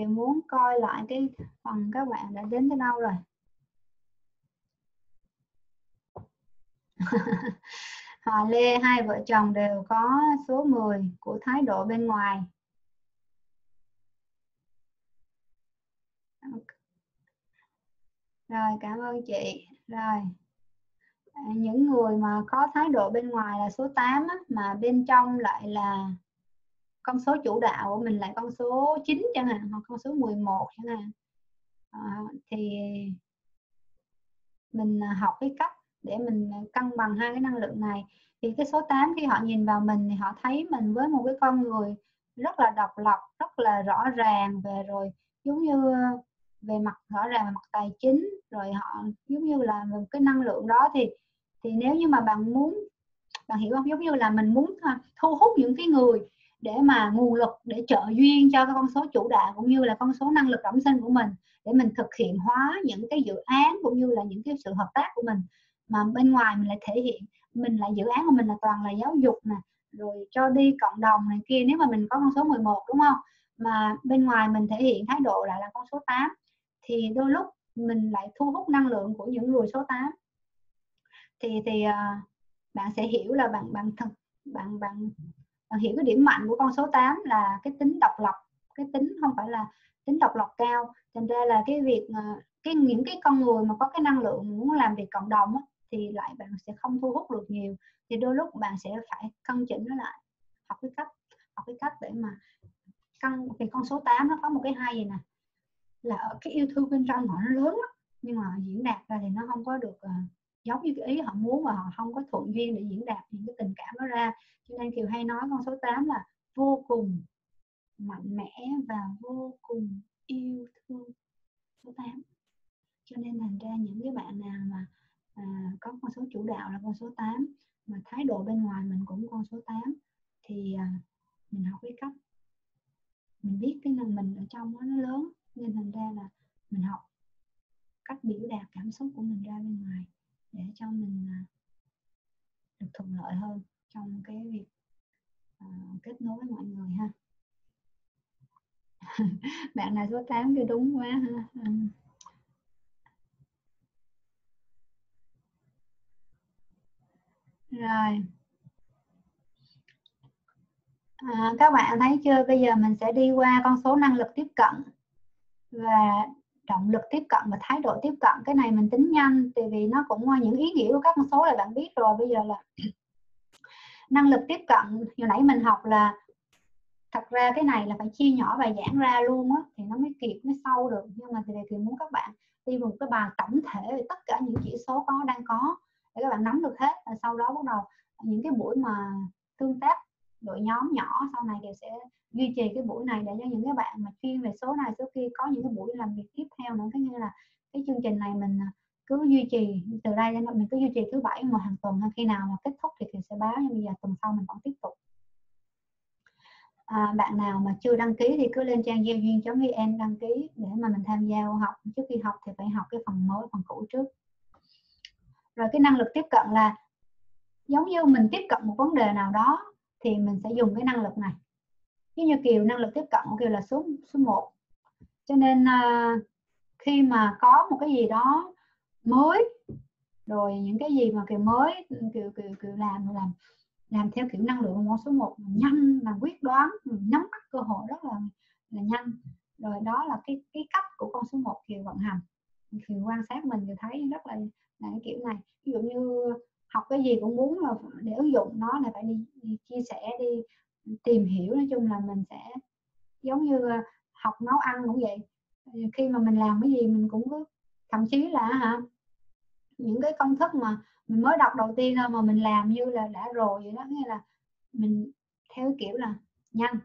muốn coi lại cái phần các bạn đã đến tới đâu rồi. Họ Lê, hai vợ chồng đều có số 10 của thái độ bên ngoài. Rồi, cảm ơn chị. Rồi, những người mà có thái độ bên ngoài là số 8 á, mà bên trong lại là con số chủ đạo của mình, lại con số 9 chẳng hạn, hoặc con số 11 chẳng hạn, thì mình học cái cách để mình cân bằng hai cái năng lượng này. Thì cái số 8 khi họ nhìn vào mình thì họ thấy mình với một cái con người rất là độc lập, rất là rõ ràng về rồi, giống như về mặt rõ ràng về mặt tài chính, rồi họ giống như là một cái năng lượng đó thì nếu như mà bạn muốn, bạn hiểu không, giống như là mình muốn thu hút những cái người để mà nguồn lực để trợ duyên cho cái con số chủ đạo cũng như là con số năng lực bẩm sinh của mình, để mình thực hiện hóa những cái dự án cũng như là những cái sự hợp tác của mình. Mà bên ngoài mình lại thể hiện mình là dự án của mình là toàn là giáo dục nè, rồi cho đi cộng đồng này kia, nếu mà mình có con số 11 đúng không, mà bên ngoài mình thể hiện thái độ lại là con số 8, thì đôi lúc mình lại thu hút năng lượng của những người số 8. Thì bạn sẽ hiểu là bạn hiểu cái điểm mạnh của con số 8 là cái tính độc lập, cái tính không phải là tính độc lập cao. Thành ra là cái việc những cái con người mà có cái năng lượng muốn làm việc cộng đồng á, thì lại bạn sẽ không thu hút được nhiều. Thì đôi lúc bạn sẽ phải cân chỉnh nó lại, học cái cách để mà vì con số 8 nó có một cái hay gì nè, là ở cái yêu thương bên trong họ nó lớn lắm, nhưng mà diễn đạt ra thì nó không có được giống như cái ý họ muốn, và họ không có thuận duyên để diễn đạt những cái tình cảm đó ra. Cho nên Kiều hay nói con số 8 là vô cùng mạnh mẽ và vô cùng yêu thương số 8. Cho nên thành ra những cái bạn nào mà có con số chủ đạo là con số 8, mà thái độ bên ngoài mình cũng con số 8, thì mình học cái cách mình biết cái năng mình ở trong đó nó lớn, nên thành ra là mình học cách biểu đạt cảm xúc của mình ra bên ngoài để cho mình được thuận lợi hơn trong cái việc kết nối với mọi người ha. Bạn là số 8 kia đúng quá ha. Rồi. Các bạn thấy chưa? Bây giờ mình sẽ đi qua con số năng lực tiếp cận và động lực tiếp cận và thái độ tiếp cận. Cái này mình tính nhanh, tại vì nó cũng những ý nghĩa của các con số là bạn biết rồi. Bây giờ là năng lực tiếp cận, hồi nãy mình học là thật ra cái này là phải chia nhỏ và giảng ra luôn á thì nó mới kịp, mới sâu được. Nhưng mà thì muốn các bạn đi một cái bài tổng thể về tất cả những chỉ số đang có để các bạn nắm được hết. Và sau đó bắt đầu những cái buổi mà tương tác đội nhóm nhỏ, sau này thì sẽ duy trì cái buổi này để cho những cái bạn mà chuyên về số này số kia có những cái buổi làm việc tiếp theo nữa. Thế như là cái chương trình này mình cứ duy trì từ đây đến mình cứ duy trì thứ 7 một hàng tuần, khi nào mà kết thúc thì sẽ báo, nhưng bây giờ tuần sau mình vẫn tiếp tục. Bạn nào mà chưa đăng ký thì cứ lên trang giaoduyên.vn đăng ký để mà mình tham gia học. Trước khi học thì phải học cái phần mới, phần cũ trước. Rồi cái năng lực tiếp cận là giống như mình tiếp cận một vấn đề nào đó thì mình sẽ dùng cái năng lực này. Như Kiều, năng lực tiếp cận của Kiều là số 1. Cho nên khi mà có một cái gì đó mới, rồi những cái gì mà Kiều mới, Kiều làm theo kiểu năng lượng của số 1, nhanh, là quyết đoán, nắm bắt cơ hội rất là nhanh. Rồi đó là cái cách của con số 1 Kiều vận hành. Kiều quan sát mình thì thấy rất là cái kiểu này. Ví dụ như học cái gì cũng muốn là để ứng dụng nó là phải đi chia sẻ, đi tìm hiểu. Nói chung là mình sẽ giống như học nấu ăn cũng vậy. Khi mà mình làm cái gì mình cũng cứ, thậm chí là những cái công thức mà mình mới đọc đầu tiên thôi mà mình làm như là đã rồi vậy đó. Nghĩa là mình theo kiểu là nhanh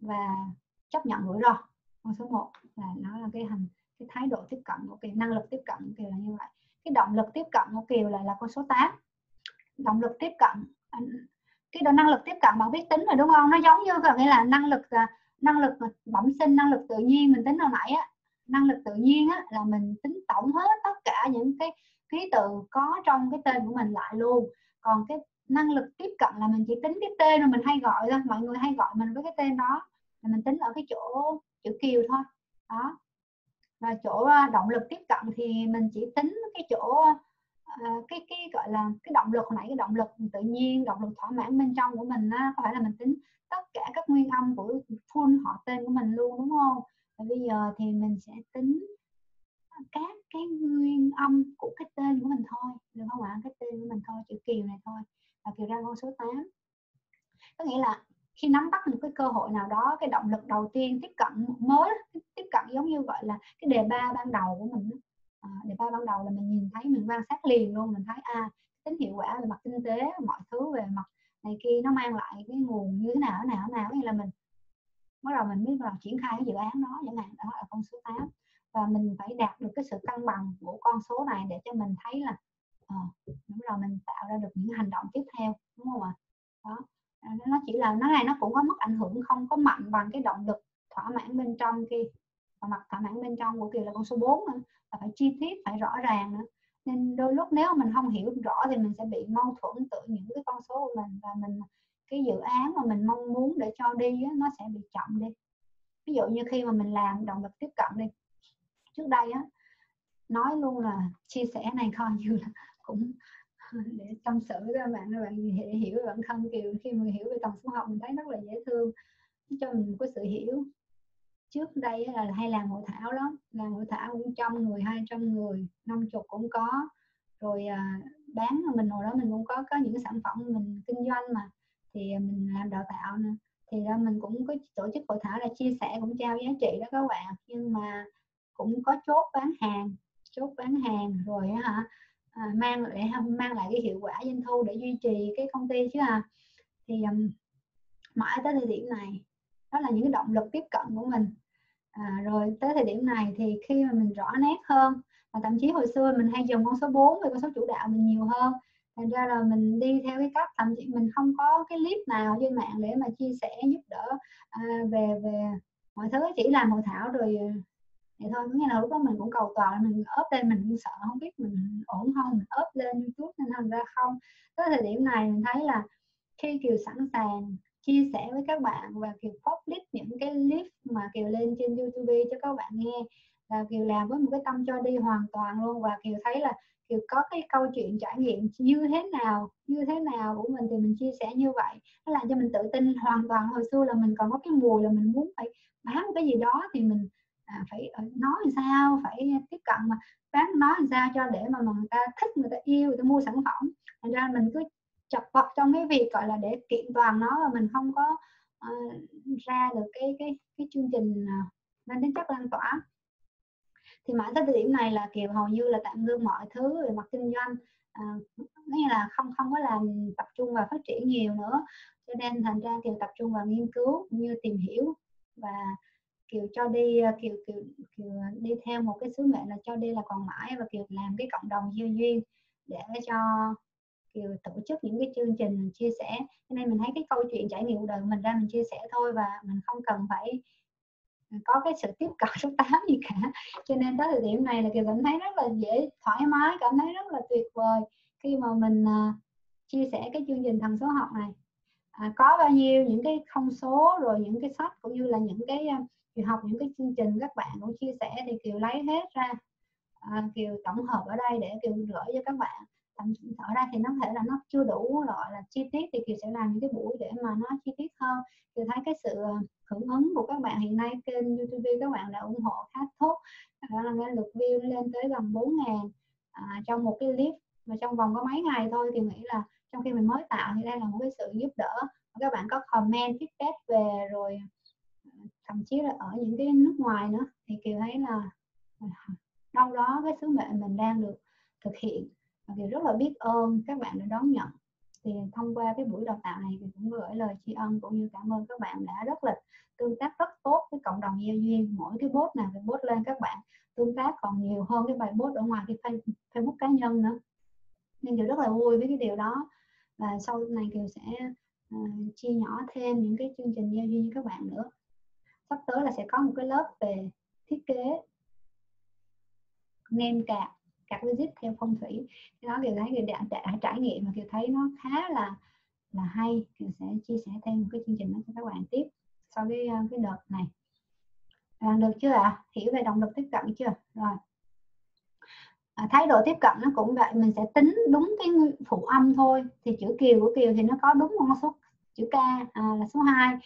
và chấp nhận rủi ro. Con số 1 là nó là cái thái độ tiếp cận của Kiều, năng lực tiếp cận của Kiều là như vậy. Cái động lực tiếp cận của Kiều là con số 8. Động lực tiếp cận, cái năng lực tiếp cận bạn biết tính rồi đúng không? Nó giống như là năng lực bẩm sinh, năng lực tự nhiên mình tính hồi nãy á. Năng lực tự nhiên á là mình tính tổng hết tất cả những cái ký tự có trong cái tên của mình lại luôn. Còn cái năng lực tiếp cận là mình chỉ tính cái tên mà mình hay gọi thôi, mọi người hay gọi mình với cái tên đó, là mình tính ở cái chỗ chữ Kiều thôi đó. Và chỗ động lực tiếp cận thì mình chỉ tính cái chỗ cái gọi là cái động lực hồi nãy, cái động lực tự nhiên, động lực thỏa mãn bên trong của mình á, có phải là mình tính tất cả các nguyên âm của full họ tên của mình luôn đúng không? Và bây giờ thì mình sẽ tính các cái nguyên âm của cái tên của mình thôi, được không ạ? Cái tên của mình thôi, chữ Kiều này thôi, và Kiều ra con số 8. Có nghĩa là khi nắm bắt một cái cơ hội nào đó, cái động lực đầu tiên tiếp cận mới, tiếp cận giống như gọi là cái đề ba ban đầu của mình. Đề ba ban đầu là mình nhìn thấy, mình quan sát liền luôn, mình thấy tính hiệu quả về mặt kinh tế, mọi thứ về mặt này kia nó mang lại cái nguồn như thế nào, thế là mình bắt đầu mình mới vào triển khai cái dự án đó, chẳng hạn đó là con số 8. Và mình phải đạt được cái sự cân bằng của con số này để cho mình thấy là đúng rồi, mình tạo ra được những hành động tiếp theo, đúng không ạ? Đó, nó chỉ là nó này nó cũng có mức ảnh hưởng không có mạnh bằng cái động lực thỏa mãn bên trong kia. Và mặt thỏa mãn bên trong của Kiều là con số 4 nữa, là phải chi tiết, phải rõ ràng nữa. Nên đôi lúc nếu mình không hiểu rõ thì mình sẽ bị mâu thuẫn tự những cái con số của mình, và mình cái dự án mà mình mong muốn để cho đi nó sẽ bị chậm đi. Ví dụ như khi mà mình làm động lực tiếp cận đi, trước đây á, nói luôn là chia sẻ này coi như là cũng để tâm sự với các bạn, hiểu về bản thân Kiều. Khi mình hiểu về tầng số học mình thấy rất là dễ thương, cho mình có sự hiểu. Trước đây là hay làm hội thảo lắm, làm hội thảo cũng 100 người, 200 người, 50 cũng có. Rồi bán mình hồi đó mình cũng có những sản phẩm mình kinh doanh mà, thì mình làm đào tạo nè, thì ra mình cũng có tổ chức hội thảo là chia sẻ, cũng trao giá trị đó các bạn. Nhưng mà cũng có chốt bán hàng rồi mang lại cái hiệu quả doanh thu để duy trì cái công ty chứ thì mãi tới thời điểm này, đó là những cái động lực tiếp cận của mình. Rồi tới thời điểm này thì khi mà mình rõ nét hơn, và thậm chí hồi xưa mình hay dùng con số 4 và con số chủ đạo mình nhiều hơn, thành ra là mình đi theo cái cách thậm chí mình không có cái clip nào trên mạng để mà chia sẻ giúp đỡ về mọi thứ, chỉ làm hội thảo rồi vậy thôi. Nghĩa là lúc đó mình cũng cầu toàn, mình ốp lên, mình cũng sợ không biết mình ổn không, mình ốp lên YouTube nên thành ra không. Tới thời điểm này mình thấy là khi Kiều sẵn sàng chia sẻ với các bạn, và Kiều public những cái clip mà Kiều lên trên YouTube cho các bạn nghe, là Kiều làm với một cái tâm cho đi hoàn toàn luôn. Và Kiều thấy là Kiều có cái câu chuyện trải nghiệm như thế nào của mình thì mình chia sẻ như vậy, nó làm cho mình tự tin hoàn toàn. Hồi xưa là mình còn có cái mùi là mình muốn phải bán một cái gì đó thì mình phải nói làm sao, phải tiếp cận mà bán nói làm sao cho để mà người ta thích, người ta yêu, người ta mua sản phẩm. Thành ra mình cứ chật vật trong cái việc gọi là để kiện toàn nó, và mình không có ra được cái chương trình mang tính chất lan tỏa. Thì mãi tới thời điểm này là Kiều hầu như là tạm ngưng mọi thứ về mặt kinh doanh, nghĩa là không có làm tập trung vào phát triển nhiều nữa, cho nên thành ra Kiều tập trung vào nghiên cứu cũng như tìm hiểu. Và Kiều cho đi, Kiều đi theo một cái sứ mệnh là cho đi là còn mãi, và Kiều làm cái cộng đồng duyên để cho Kiều tổ chức những cái chương trình chia sẻ. Cho nên mình thấy cái câu chuyện trải nghiệm đời mình ra mình chia sẻ thôi, và mình không cần phải có cái sự tiếp cận số 8 gì cả. Cho nên tới thời điểm này là Kiều cảm thấy rất là dễ, thoải mái, cảm thấy rất là tuyệt vời khi mà mình chia sẻ cái chương trình thần số học này. Có bao nhiêu những cái không số, rồi những cái sách cũng như là những cái Kiều học, những cái chương trình các bạn cũng chia sẻ thì Kiều lấy hết ra, Kiều tổng hợp ở đây để Kiều gửi cho các bạn. Ở đây thì nó có thể là nó chưa đủ gọi là chi tiết, thì Kiều sẽ làm những cái buổi để mà nó chi tiết hơn. Kiều thấy cái sự hưởng ứng của các bạn. Hiện nay kênh YouTube các bạn đã ủng hộ khá tốt, đó là lượt view lên tới gần 4.000 trong một cái clip mà trong vòng có mấy ngày thôi. Thì nghĩ là trong khi mình mới tạo thì đây là một cái sự giúp đỡ. Các bạn có comment, feedback về, rồi thậm chí là ở những cái nước ngoài nữa, thì Kiều thấy là đâu đó cái sứ mệnh mình đang được thực hiện. Và Kiều rất là biết ơn các bạn đã đón nhận. Thì thông qua cái buổi đào tạo này thì cũng gửi lời tri ân cũng như cảm ơn các bạn đã rất là tương tác rất tốt với cộng đồng Giao Duyên. Mỗi cái post nào thì post lên các bạn tương tác còn nhiều hơn cái bài post ở ngoài cái Facebook cá nhân nữa. Nên Kiều rất là vui với cái điều đó. Và sau này Kiều sẽ chia nhỏ thêm những cái chương trình Giao Duyên với các bạn nữa. Sắp tới là sẽ có một cái lớp về thiết kế nem cạc, cạc logic theo phong thủy. Cái đó Kiều thấy Kiều đã trải nghiệm mà Kiều thấy nó khá là hay. Kiều sẽ chia sẻ thêm một cái chương trình đó cho các bạn tiếp sau cái đợt này. À, được chưa ạ? À? Hiểu về động lực tiếp cận chưa? Rồi. Thái độ tiếp cận nó cũng vậy, mình sẽ tính đúng cái phụ âm thôi. Thì chữ Kiều của Kiều thì nó có đúng con số chữ K là số 2.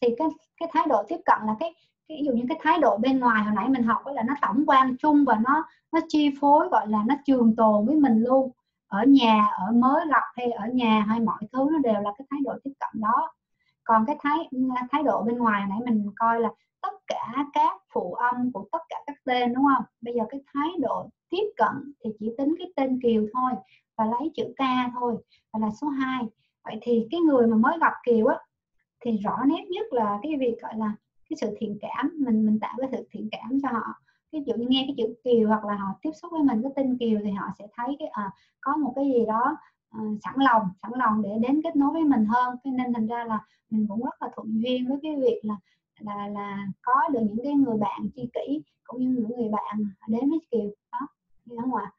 Thì cái thái độ tiếp cận là cái ví dụ như cái thái độ bên ngoài hồi nãy mình học là nó tổng quan chung và nó chi phối, gọi là nó trường tồn với mình luôn. Ở nhà, ở mới lập hay ở nhà hay mọi thứ nó đều là cái thái độ tiếp cận đó. Còn cái thái độ bên ngoài nãy mình coi là tất cả các phụ âm của tất cả các tên, đúng không? Bây giờ cái thái độ tiếp cận thì chỉ tính cái tên Kiều thôi và lấy chữ K thôi, và là số 2. Vậy thì cái người mà mới gặp Kiều á, thì rõ nét nhất là cái việc gọi là cái sự thiện cảm. Mình tạo cái sự thiện cảm cho họ. Ví dụ như nghe cái chữ Kiều hoặc là họ tiếp xúc với mình cái tên Kiều thì họ sẽ thấy cái có một cái gì đó sẵn lòng để đến kết nối với mình hơn. Cho nên thành ra là mình cũng rất là thuận duyên với cái việc là có được những cái người bạn tri kỷ cũng như những người bạn đến với Kiều đó, đúng không ạ?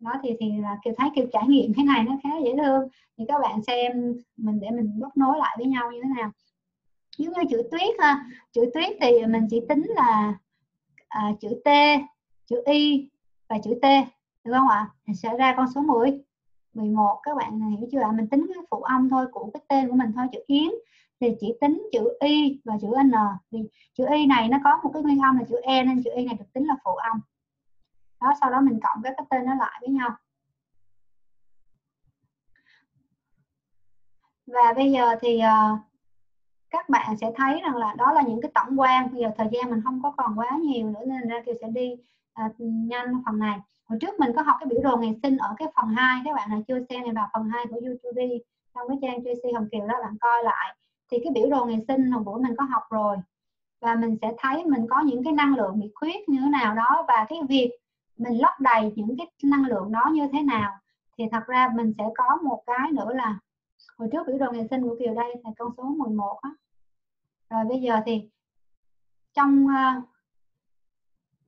Đó thì là Kiều thấy Kiều trải nghiệm thế này nó khá dễ thương. Thì các bạn xem mình để mình bóc nối lại với nhau như thế nào. Giống như chữ Tuyết ha, chữ Tuyết thì mình chỉ tính là chữ T, chữ Y và chữ T, đúng không ạ? Thì sẽ ra con số 10, 11, các bạn hiểu chưa ạ? Mình tính cái phụ âm thôi của cái tên của mình thôi. Chữ Yến thì chỉ tính chữ Y và chữ N. Thì chữ Y này nó có một cái nguyên âm là chữ E nên chữ Y này được tính là phụ âm. Đó, sau đó mình cộng các tên nó lại với nhau. Và bây giờ thì các bạn sẽ thấy rằng là đó là những cái tổng quan. Bây giờ thời gian mình không có còn quá nhiều nữa nên ra Kiều sẽ đi nhanh phần này. Hồi trước mình có học cái biểu đồ ngày sinh ở cái phần 2. Các bạn nào chưa xem này vào phần 2 của YouTube trong cái trang Tracy Hồng Kiều đó bạn coi lại. Thì cái biểu đồ ngày sinh hồi bữa mình có học rồi. Và mình sẽ thấy mình có những cái năng lượng bị khuyết như thế nào đó. Và cái việc mình lấp đầy những cái năng lượng đó như thế nào. Thì thật ra mình sẽ có một cái nữa là hồi trước biểu đồ ngày sinh của Kiều đây là con số 11 đó. Rồi bây giờ thì trong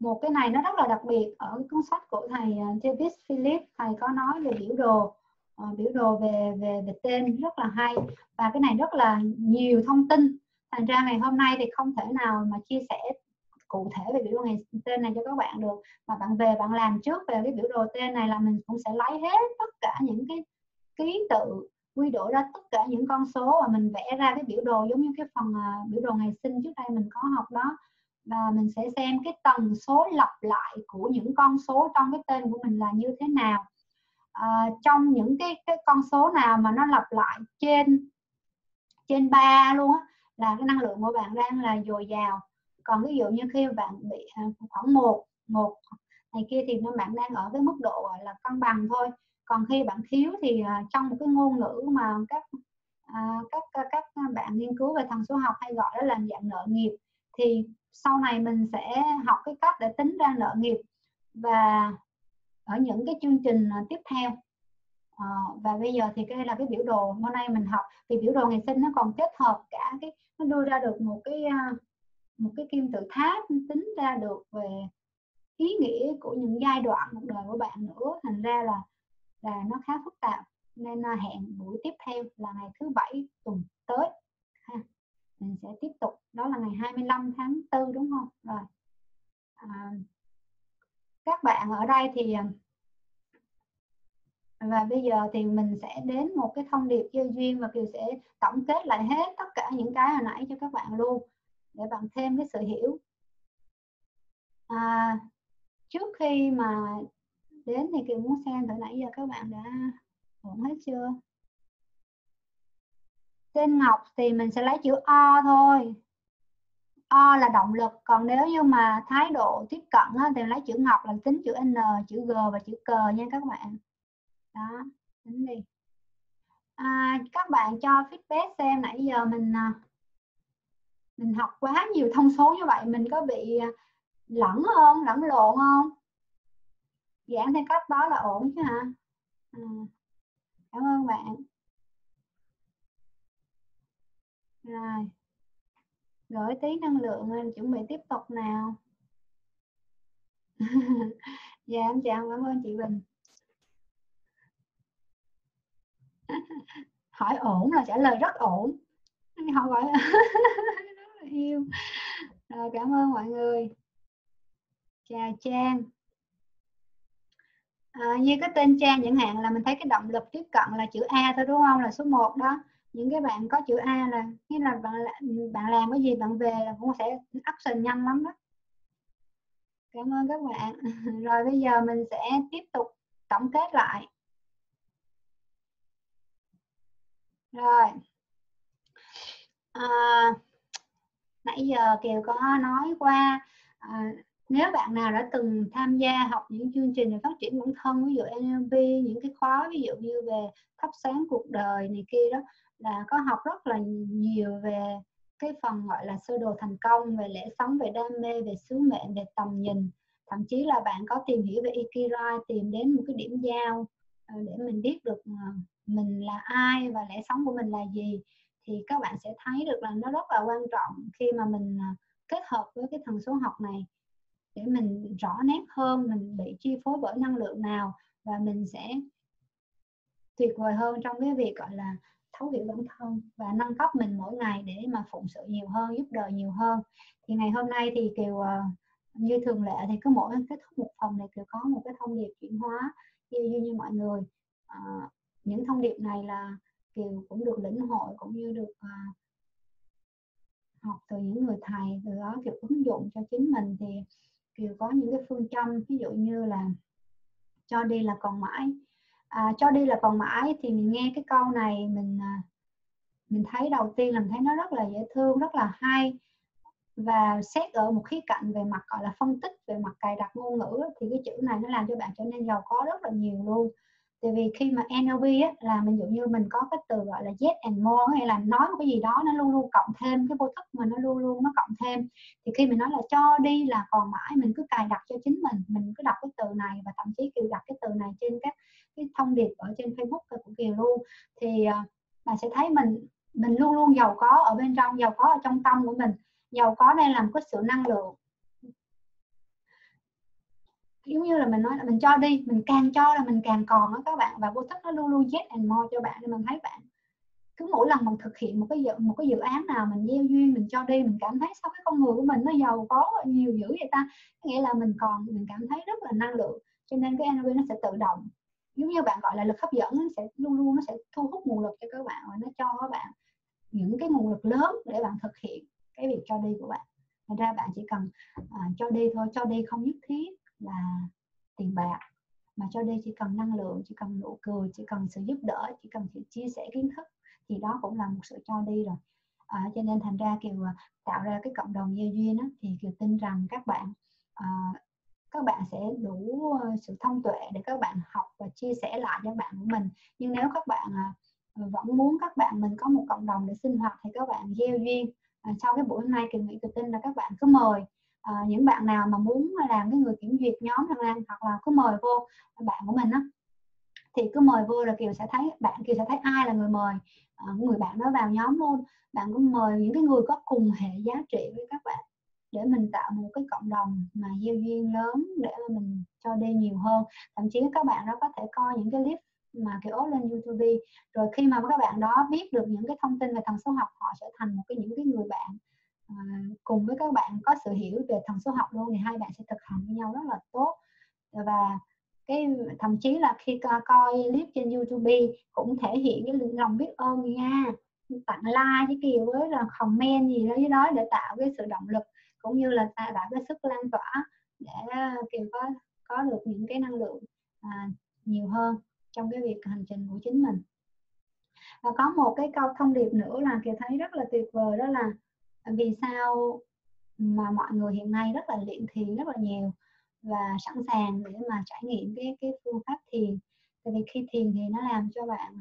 một cái này nó rất là đặc biệt. Ở cuốn sách của thầy David Philip, thầy có nói về biểu đồ về tên rất là hay. Và cái này rất là nhiều thông tin. Thành ra ngày hôm nay thì không thể nào mà chia sẻ cụ thể về biểu đồ ngày tên này cho các bạn được. Mà bạn về bạn làm trước về cái biểu đồ tên này là mình cũng sẽ lấy hết tất cả những cái ký tự, quy đổi ra tất cả những con số và mình vẽ ra cái biểu đồ giống như cái phần biểu đồ ngày sinh trước đây mình có học đó. Và mình sẽ xem cái tần số lặp lại của những con số trong cái tên của mình là như thế nào. Trong những cái con số nào mà nó lặp lại trên 3 luôn á là cái năng lượng của bạn đang là dồi dào. Còn ví dụ như khi bạn bị khoảng 1 này kia thì bạn đang ở cái mức độ gọi là cân bằng thôi. Còn khi bạn thiếu thì trong một cái ngôn ngữ mà các bạn nghiên cứu về thần số học hay gọi đó là dạng nợ nghiệp, thì sau này mình sẽ học cái cách để tính ra nợ nghiệp và ở những cái chương trình tiếp theo. Và bây giờ thì đây là cái biểu đồ hôm nay mình học. Thì biểu đồ ngày sinh nó còn kết hợp cả cái, nó đưa ra được một cái kim tự tháp, tính ra được về ý nghĩa của những giai đoạn cuộc đời của bạn nữa. Thành ra là nó khá phức tạp. Nên hẹn buổi tiếp theo là ngày thứ 7 tuần tới ha. Mình sẽ tiếp tục. Đó là ngày 25 tháng 4 đúng không? Rồi. Các bạn ở đây thì. Và bây giờ thì mình sẽ đến một cái thông điệp giao duyên. Và Kiều sẽ tổng kết lại hết tất cả những cái hồi nãy cho các bạn luôn. để bạn thêm cái sự hiểu. Trước khi mà đến thì Kiều muốn xem từ nãy giờ các bạn đã ổn hết chưa? Tên Ngọc thì mình sẽ lấy chữ O thôi. O là động lực. Còn nếu như mà thái độ tiếp cận thì lấy chữ Ngọc là tính chữ N, chữ G và chữ C nha các bạn. Đó, tính đi. Các bạn cho feedback xem nãy giờ mình học quá nhiều thông số như vậy, mình có bị lẫn không, lẫn lộn không? Giảng theo cách đó là ổn chứ hả? Cảm ơn bạn. Rồi, gửi tí năng lượng lên, chuẩn bị tiếp tục nào. Dạ em chào, cảm ơn chị Bình. Hỏi ổn là trả lời rất ổn. Họ gọi rất là yêu. Rồi, cảm ơn mọi người. Chào Trang. Như cái tên Trang chẳng hạn là mình thấy cái động lực tiếp cận là chữ A thôi đúng không? Là số 1 đó. Những cái bạn có chữ A là nghĩa là bạn làm cái gì bạn về là cũng sẽ action nhanh lắm đó. Cảm ơn các bạn. Rồi bây giờ mình sẽ tiếp tục tổng kết lại. Rồi nãy giờ Kiều có nói qua, nếu bạn nào đã từng tham gia học những chương trình về phát triển bản thân, ví dụ NLP, những cái khóa ví dụ như về thắp sáng cuộc đời này kia đó, là có học rất là nhiều về cái phần gọi là sơ đồ thành công, về lẽ sống, về đam mê, về sứ mệnh, về tầm nhìn. Thậm chí là bạn có tìm hiểu về Ikigai, tìm đến một cái điểm giao để mình biết được mình là ai và lẽ sống của mình là gì. Thì các bạn sẽ thấy được là nó rất là quan trọng khi mà mình kết hợp với cái thần số học này, để mình rõ nét hơn mình bị chi phối bởi năng lượng nào, và mình sẽ tuyệt vời hơn trong cái việc gọi là thấu hiểu bản thân và nâng cấp mình mỗi ngày để mà phụng sự nhiều hơn, giúp đời nhiều hơn. Thì ngày hôm nay thì Kiều như thường lệ thì cứ mỗi kết thúc một phần này Kiều có một cái thông điệp chuyển hóa như mọi người. Những thông điệp này là Kiều cũng được lĩnh hội cũng như được học từ những người thầy, từ đó Kiều ứng dụng cho chính mình. Thì Kiều có những cái phương châm ví dụ như là cho đi là còn mãi. Cho đi là còn mãi thì mình nghe cái câu này mình thấy đầu tiên là mình thấy nó rất là dễ thương, rất là hay, và xét ở một khía cạnh về mặt gọi là phân tích, về mặt cài đặt ngôn ngữ thì cái chữ này nó làm cho bạn trở nên giàu có rất là nhiều luôn. Tại vì khi mà NLP á, là ví dụ như mình có cái từ gọi là yes and more, hay là nói một cái gì đó nó luôn luôn cộng thêm, cái vô thức mà nó luôn luôn nó cộng thêm. Thì khi mình nói là cho đi là còn mãi, mình cứ cài đặt cho chính mình cứ đọc cái từ này, và thậm chí Kiều đặt cái từ này trên các cái thông điệp ở trên Facebook của Kiều luôn. Thì bạn sẽ thấy mình luôn luôn giàu có ở bên trong, giàu có ở trong tâm của mình. Giàu có đây là một cái sự năng lượng. Giống như là mình nói là mình cho đi, mình càng cho là mình càng còn đó các bạn, và vô thức nó luôn luôn yes and more cho bạn. Nên mình thấy bạn cứ mỗi lần mình thực hiện một cái dự án nào, mình gieo duyên, mình cho đi, mình cảm thấy sao cái con người của mình nó giàu có nhiều dữ vậy ta, nghĩa là mình còn, mình cảm thấy rất là năng lượng. Cho nên cái NLP nó sẽ tự động, giống như bạn gọi là lực hấp dẫn, nó sẽ luôn luôn nó sẽ thu hút nguồn lực cho các bạn, và nó cho các bạn những cái nguồn lực lớn để bạn thực hiện cái việc cho đi của bạn. Thành ra bạn chỉ cần cho đi thôi. Cho đi không nhất thiết là tiền bạc, mà cho đi chỉ cần năng lượng, chỉ cần nụ cười, chỉ cần sự giúp đỡ, chỉ cần sự chia sẻ kiến thức, thì đó cũng là một sự cho đi rồi. Cho nên thành ra Kiều tạo ra cái cộng đồng gieo duyên đó, thì Kiều tin rằng các bạn sẽ đủ sự thông tuệ để các bạn học và chia sẻ lại cho bạn của mình. Nhưng nếu các bạn vẫn muốn các bạn mình có một cộng đồng để sinh hoạt, thì các bạn gieo duyên. Sau cái buổi hôm nay Kiều nghĩ, Kiều tin là các bạn cứ mời những bạn nào mà muốn làm cái người kiểm duyệt nhóm hoặc là cứ mời vô bạn của mình á, thì cứ mời vô là Kiều sẽ thấy ai là người mời người bạn đó vào nhóm luôn. Bạn cũng mời những cái người có cùng hệ giá trị với các bạn, để mình tạo một cái cộng đồng mà gieo duyên lớn, để mà mình cho đi nhiều hơn. Thậm chí các bạn đó có thể coi những cái clip mà Kiều up lên YouTube, rồi khi mà các bạn đó biết được những cái thông tin về thần số học, họ sẽ thành những người bạn cùng với các bạn có sự hiểu về thần số học luôn. Thì hai bạn sẽ thực hành với nhau rất là tốt. Và thậm chí là khi coi clip trên YouTube cũng thể hiện cái lòng biết ơn nha. tặng like với Kiều ấy, là comment gì đó với đó để tạo cái sự động lực cũng như là tạo cái sức lan tỏa để Kiều có được những cái năng lượng nhiều hơn trong cái việc hành trình của chính mình. Và có một cái câu thông điệp nữa là Kiều thấy rất là tuyệt vời, đó là vì sao mà mọi người hiện nay rất là luyện thiền rất là nhiều và sẵn sàng để mà trải nghiệm cái phương pháp thiền. Tại vì khi thiền thì nó làm cho bạn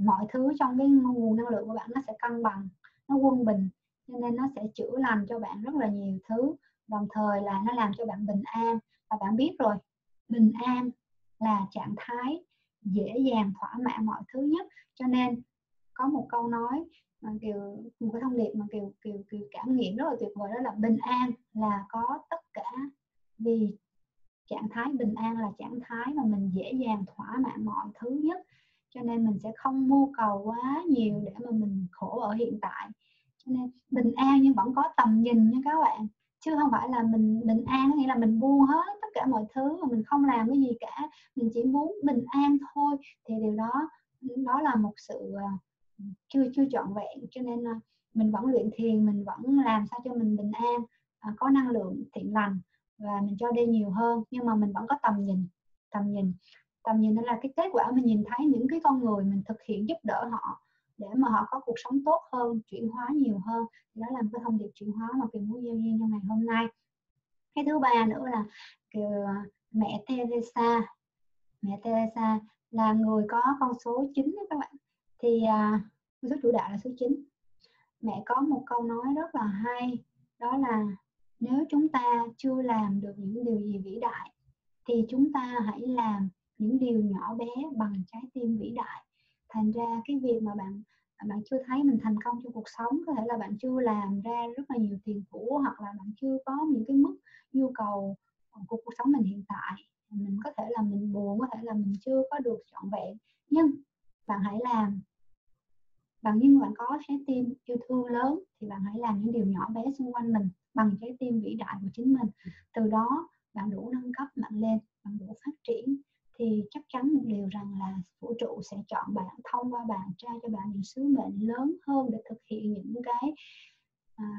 mọi thứ trong cái nguồn năng lượng của bạn nó sẽ cân bằng, nó quân bình, cho nên nó sẽ chữa lành cho bạn rất là nhiều thứ, đồng thời là nó làm cho bạn bình an. Và bạn biết rồi, bình an là trạng thái dễ dàng thỏa mãn mọi thứ nhất. Cho nên có một câu nói mà Kiều, một cái thông điệp mà Kiều cảm nghiệm rất là tuyệt vời, đó là bình an là có tất cả. Vì trạng thái bình an là trạng thái mà mình dễ dàng thỏa mãn mọi thứ nhất, cho nên mình sẽ không mưu cầu quá nhiều để mà mình khổ ở hiện tại. Cho nên bình an nhưng vẫn có tầm nhìn nha các bạn, chứ không phải là mình bình an nghĩa là mình buông hết tất cả mọi thứ mà mình không làm cái gì cả, mình chỉ muốn bình an thôi, thì điều đó là một sự chưa trọn vẹn. Cho nên mình vẫn luyện thiền, mình vẫn làm sao cho mình bình an, có năng lượng thiện lành và mình cho đi nhiều hơn, nhưng mà mình vẫn có tầm nhìn. Nên là cái kết quả mình nhìn thấy những cái con người mình thực hiện giúp đỡ họ để mà họ có cuộc sống tốt hơn, chuyển hóa nhiều hơn. Đó là một cái thông điệp chuyển hóa mà Kiều muốn gieo duyên trong ngày hôm nay. Cái thứ ba nữa là Kiều, Mẹ Teresa là người có con số 9 các bạn, thì con số chủ đạo là số 9. Mẹ có một câu nói rất là hay, đó là nếu chúng ta chưa làm được những điều gì vĩ đại thì chúng ta hãy làm những điều nhỏ bé bằng trái tim vĩ đại. Thành ra cái việc mà bạn chưa thấy mình thành công trong cuộc sống, có thể là bạn chưa làm ra rất là nhiều tiền của, hoặc là bạn chưa có những cái mức nhu cầu của cuộc sống mình hiện tại. Mình có thể là mình buồn, có thể là mình chưa có được trọn vẹn, nhưng bạn hãy làm. Nhưng bạn có trái tim yêu thương lớn thì bạn hãy làm những điều nhỏ bé xung quanh mình bằng trái tim vĩ đại của chính mình. Từ đó bạn đủ nâng cấp mạnh lên, bạn đủ phát triển, thì chắc chắn một điều rằng là vũ trụ sẽ chọn bạn, thông qua bạn, trao cho bạn những sứ mệnh lớn hơn để thực hiện những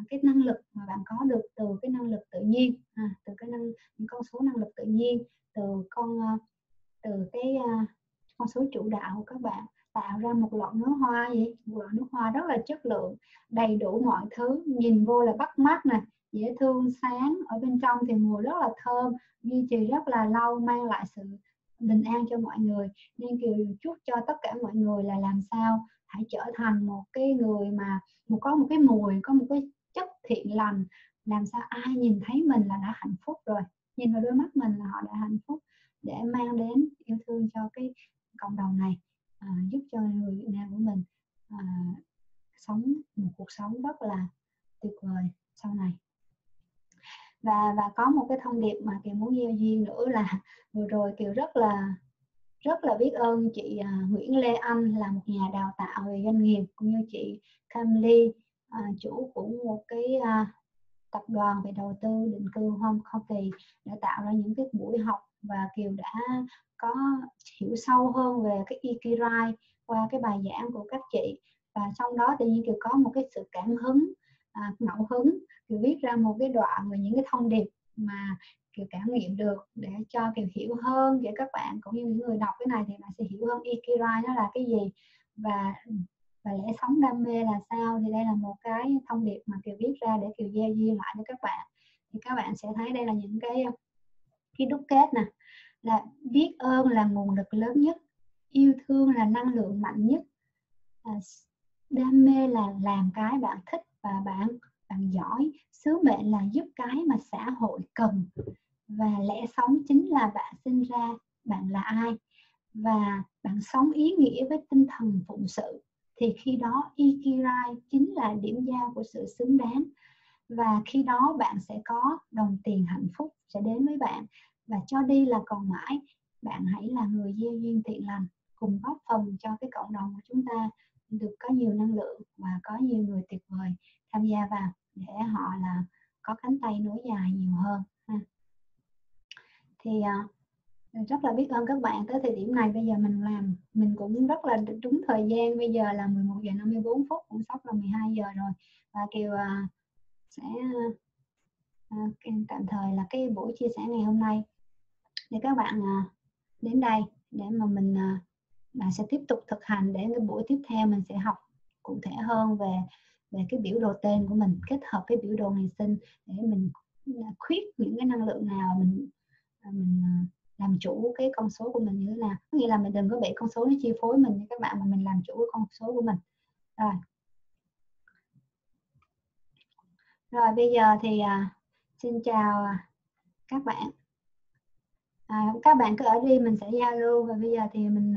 cái năng lực mà bạn có được từ cái năng lực tự nhiên, từ những con số năng lực tự nhiên, từ cái con số chủ đạo của các bạn, tạo ra một lọ nước hoa rất là chất lượng, đầy đủ mọi thứ, nhìn vô là bắt mắt này, dễ thương, sáng, ở bên trong thì mùi rất là thơm, duy trì rất là lâu, mang lại sự bình an cho mọi người. Nên Kiều chúc cho tất cả mọi người là làm sao hãy trở thành một cái người mà có một cái mùi, có một cái chất thiện lành, làm sao ai nhìn thấy mình là đã hạnh phúc rồi, nhìn vào đôi mắt mình là họ đã hạnh phúc, để mang đến yêu thương cho cái cộng đồng này, giúp cho người Việt Nam của mình sống một cuộc sống rất là tuyệt vời sau này. Và có một cái thông điệp mà Kiều muốn gieo duyên nữa là vừa rồi Kiều rất là biết ơn chị Nguyễn Lê Anh, là một nhà đào tạo về doanh nghiệp, cũng như chị Cam Ly, chủ của một cái tập đoàn về đầu tư định cư Hoa Kỳ, đã tạo ra những cái buổi học, và Kiều đã có hiểu sâu hơn về cái Ikigai qua cái bài giảng của các chị. Và trong đó tự nhiên Kiều có một cái sự cảm hứng, ngẫu hứng, Kiều viết ra một cái đoạn về những cái thông điệp mà Kiều cảm nghiệm được để cho Kiều hiểu hơn, để các bạn cũng như những người đọc cái này thì bạn sẽ hiểu hơn Ikigai nó là cái gì, và lẽ sống đam mê là sao. Thì đây là một cái thông điệp mà Kiều viết ra để Kiều gieo duyên lại cho các bạn. Thì các bạn sẽ thấy đây là những cái đúc kết nè, là biết ơn là nguồn lực lớn nhất, yêu thương là năng lượng mạnh nhất, đam mê là làm cái bạn thích và bạn giỏi, sứ mệnh là giúp cái mà xã hội cần, và lẽ sống chính là bạn sinh ra bạn là ai, và bạn sống ý nghĩa với tinh thần phụng sự, thì khi đó Ikigai chính là điểm giao của sự xứng đáng, và khi đó bạn sẽ có đồng tiền hạnh phúc sẽ đến với bạn. Và cho đi là còn mãi, bạn hãy là người gieo duyên thiện lành, cùng góp phần cho cái cộng đồng của chúng ta được có nhiều năng lượng và có nhiều người tuyệt vời tham gia vào, để họ là có cánh tay nối dài nhiều hơn. Thì Rất là biết ơn các bạn. Tới thời điểm này bây giờ mình làm, mình cũng rất là đúng thời gian. Bây giờ là 11:54, cũng sắp là 12 giờ rồi. Và Kiều sẽ tạm thời là cái buổi chia sẻ ngày hôm nay để các bạn đến đây, để mà mình sẽ tiếp tục thực hành, để cái buổi tiếp theo mình sẽ học cụ thể hơn về cái biểu đồ tên của mình, kết hợp với biểu đồ ngày sinh để mình khuyết những cái năng lượng nào mình làm chủ cái con số của mình như thế nào. Có nghĩa là mình đừng có bị con số nó chi phối mình nha các bạn, mà mình làm chủ cái con số của mình. Rồi bây giờ thì xin chào các bạn. Các bạn cứ ở đi, mình sẽ giao lưu. Và bây giờ thì mình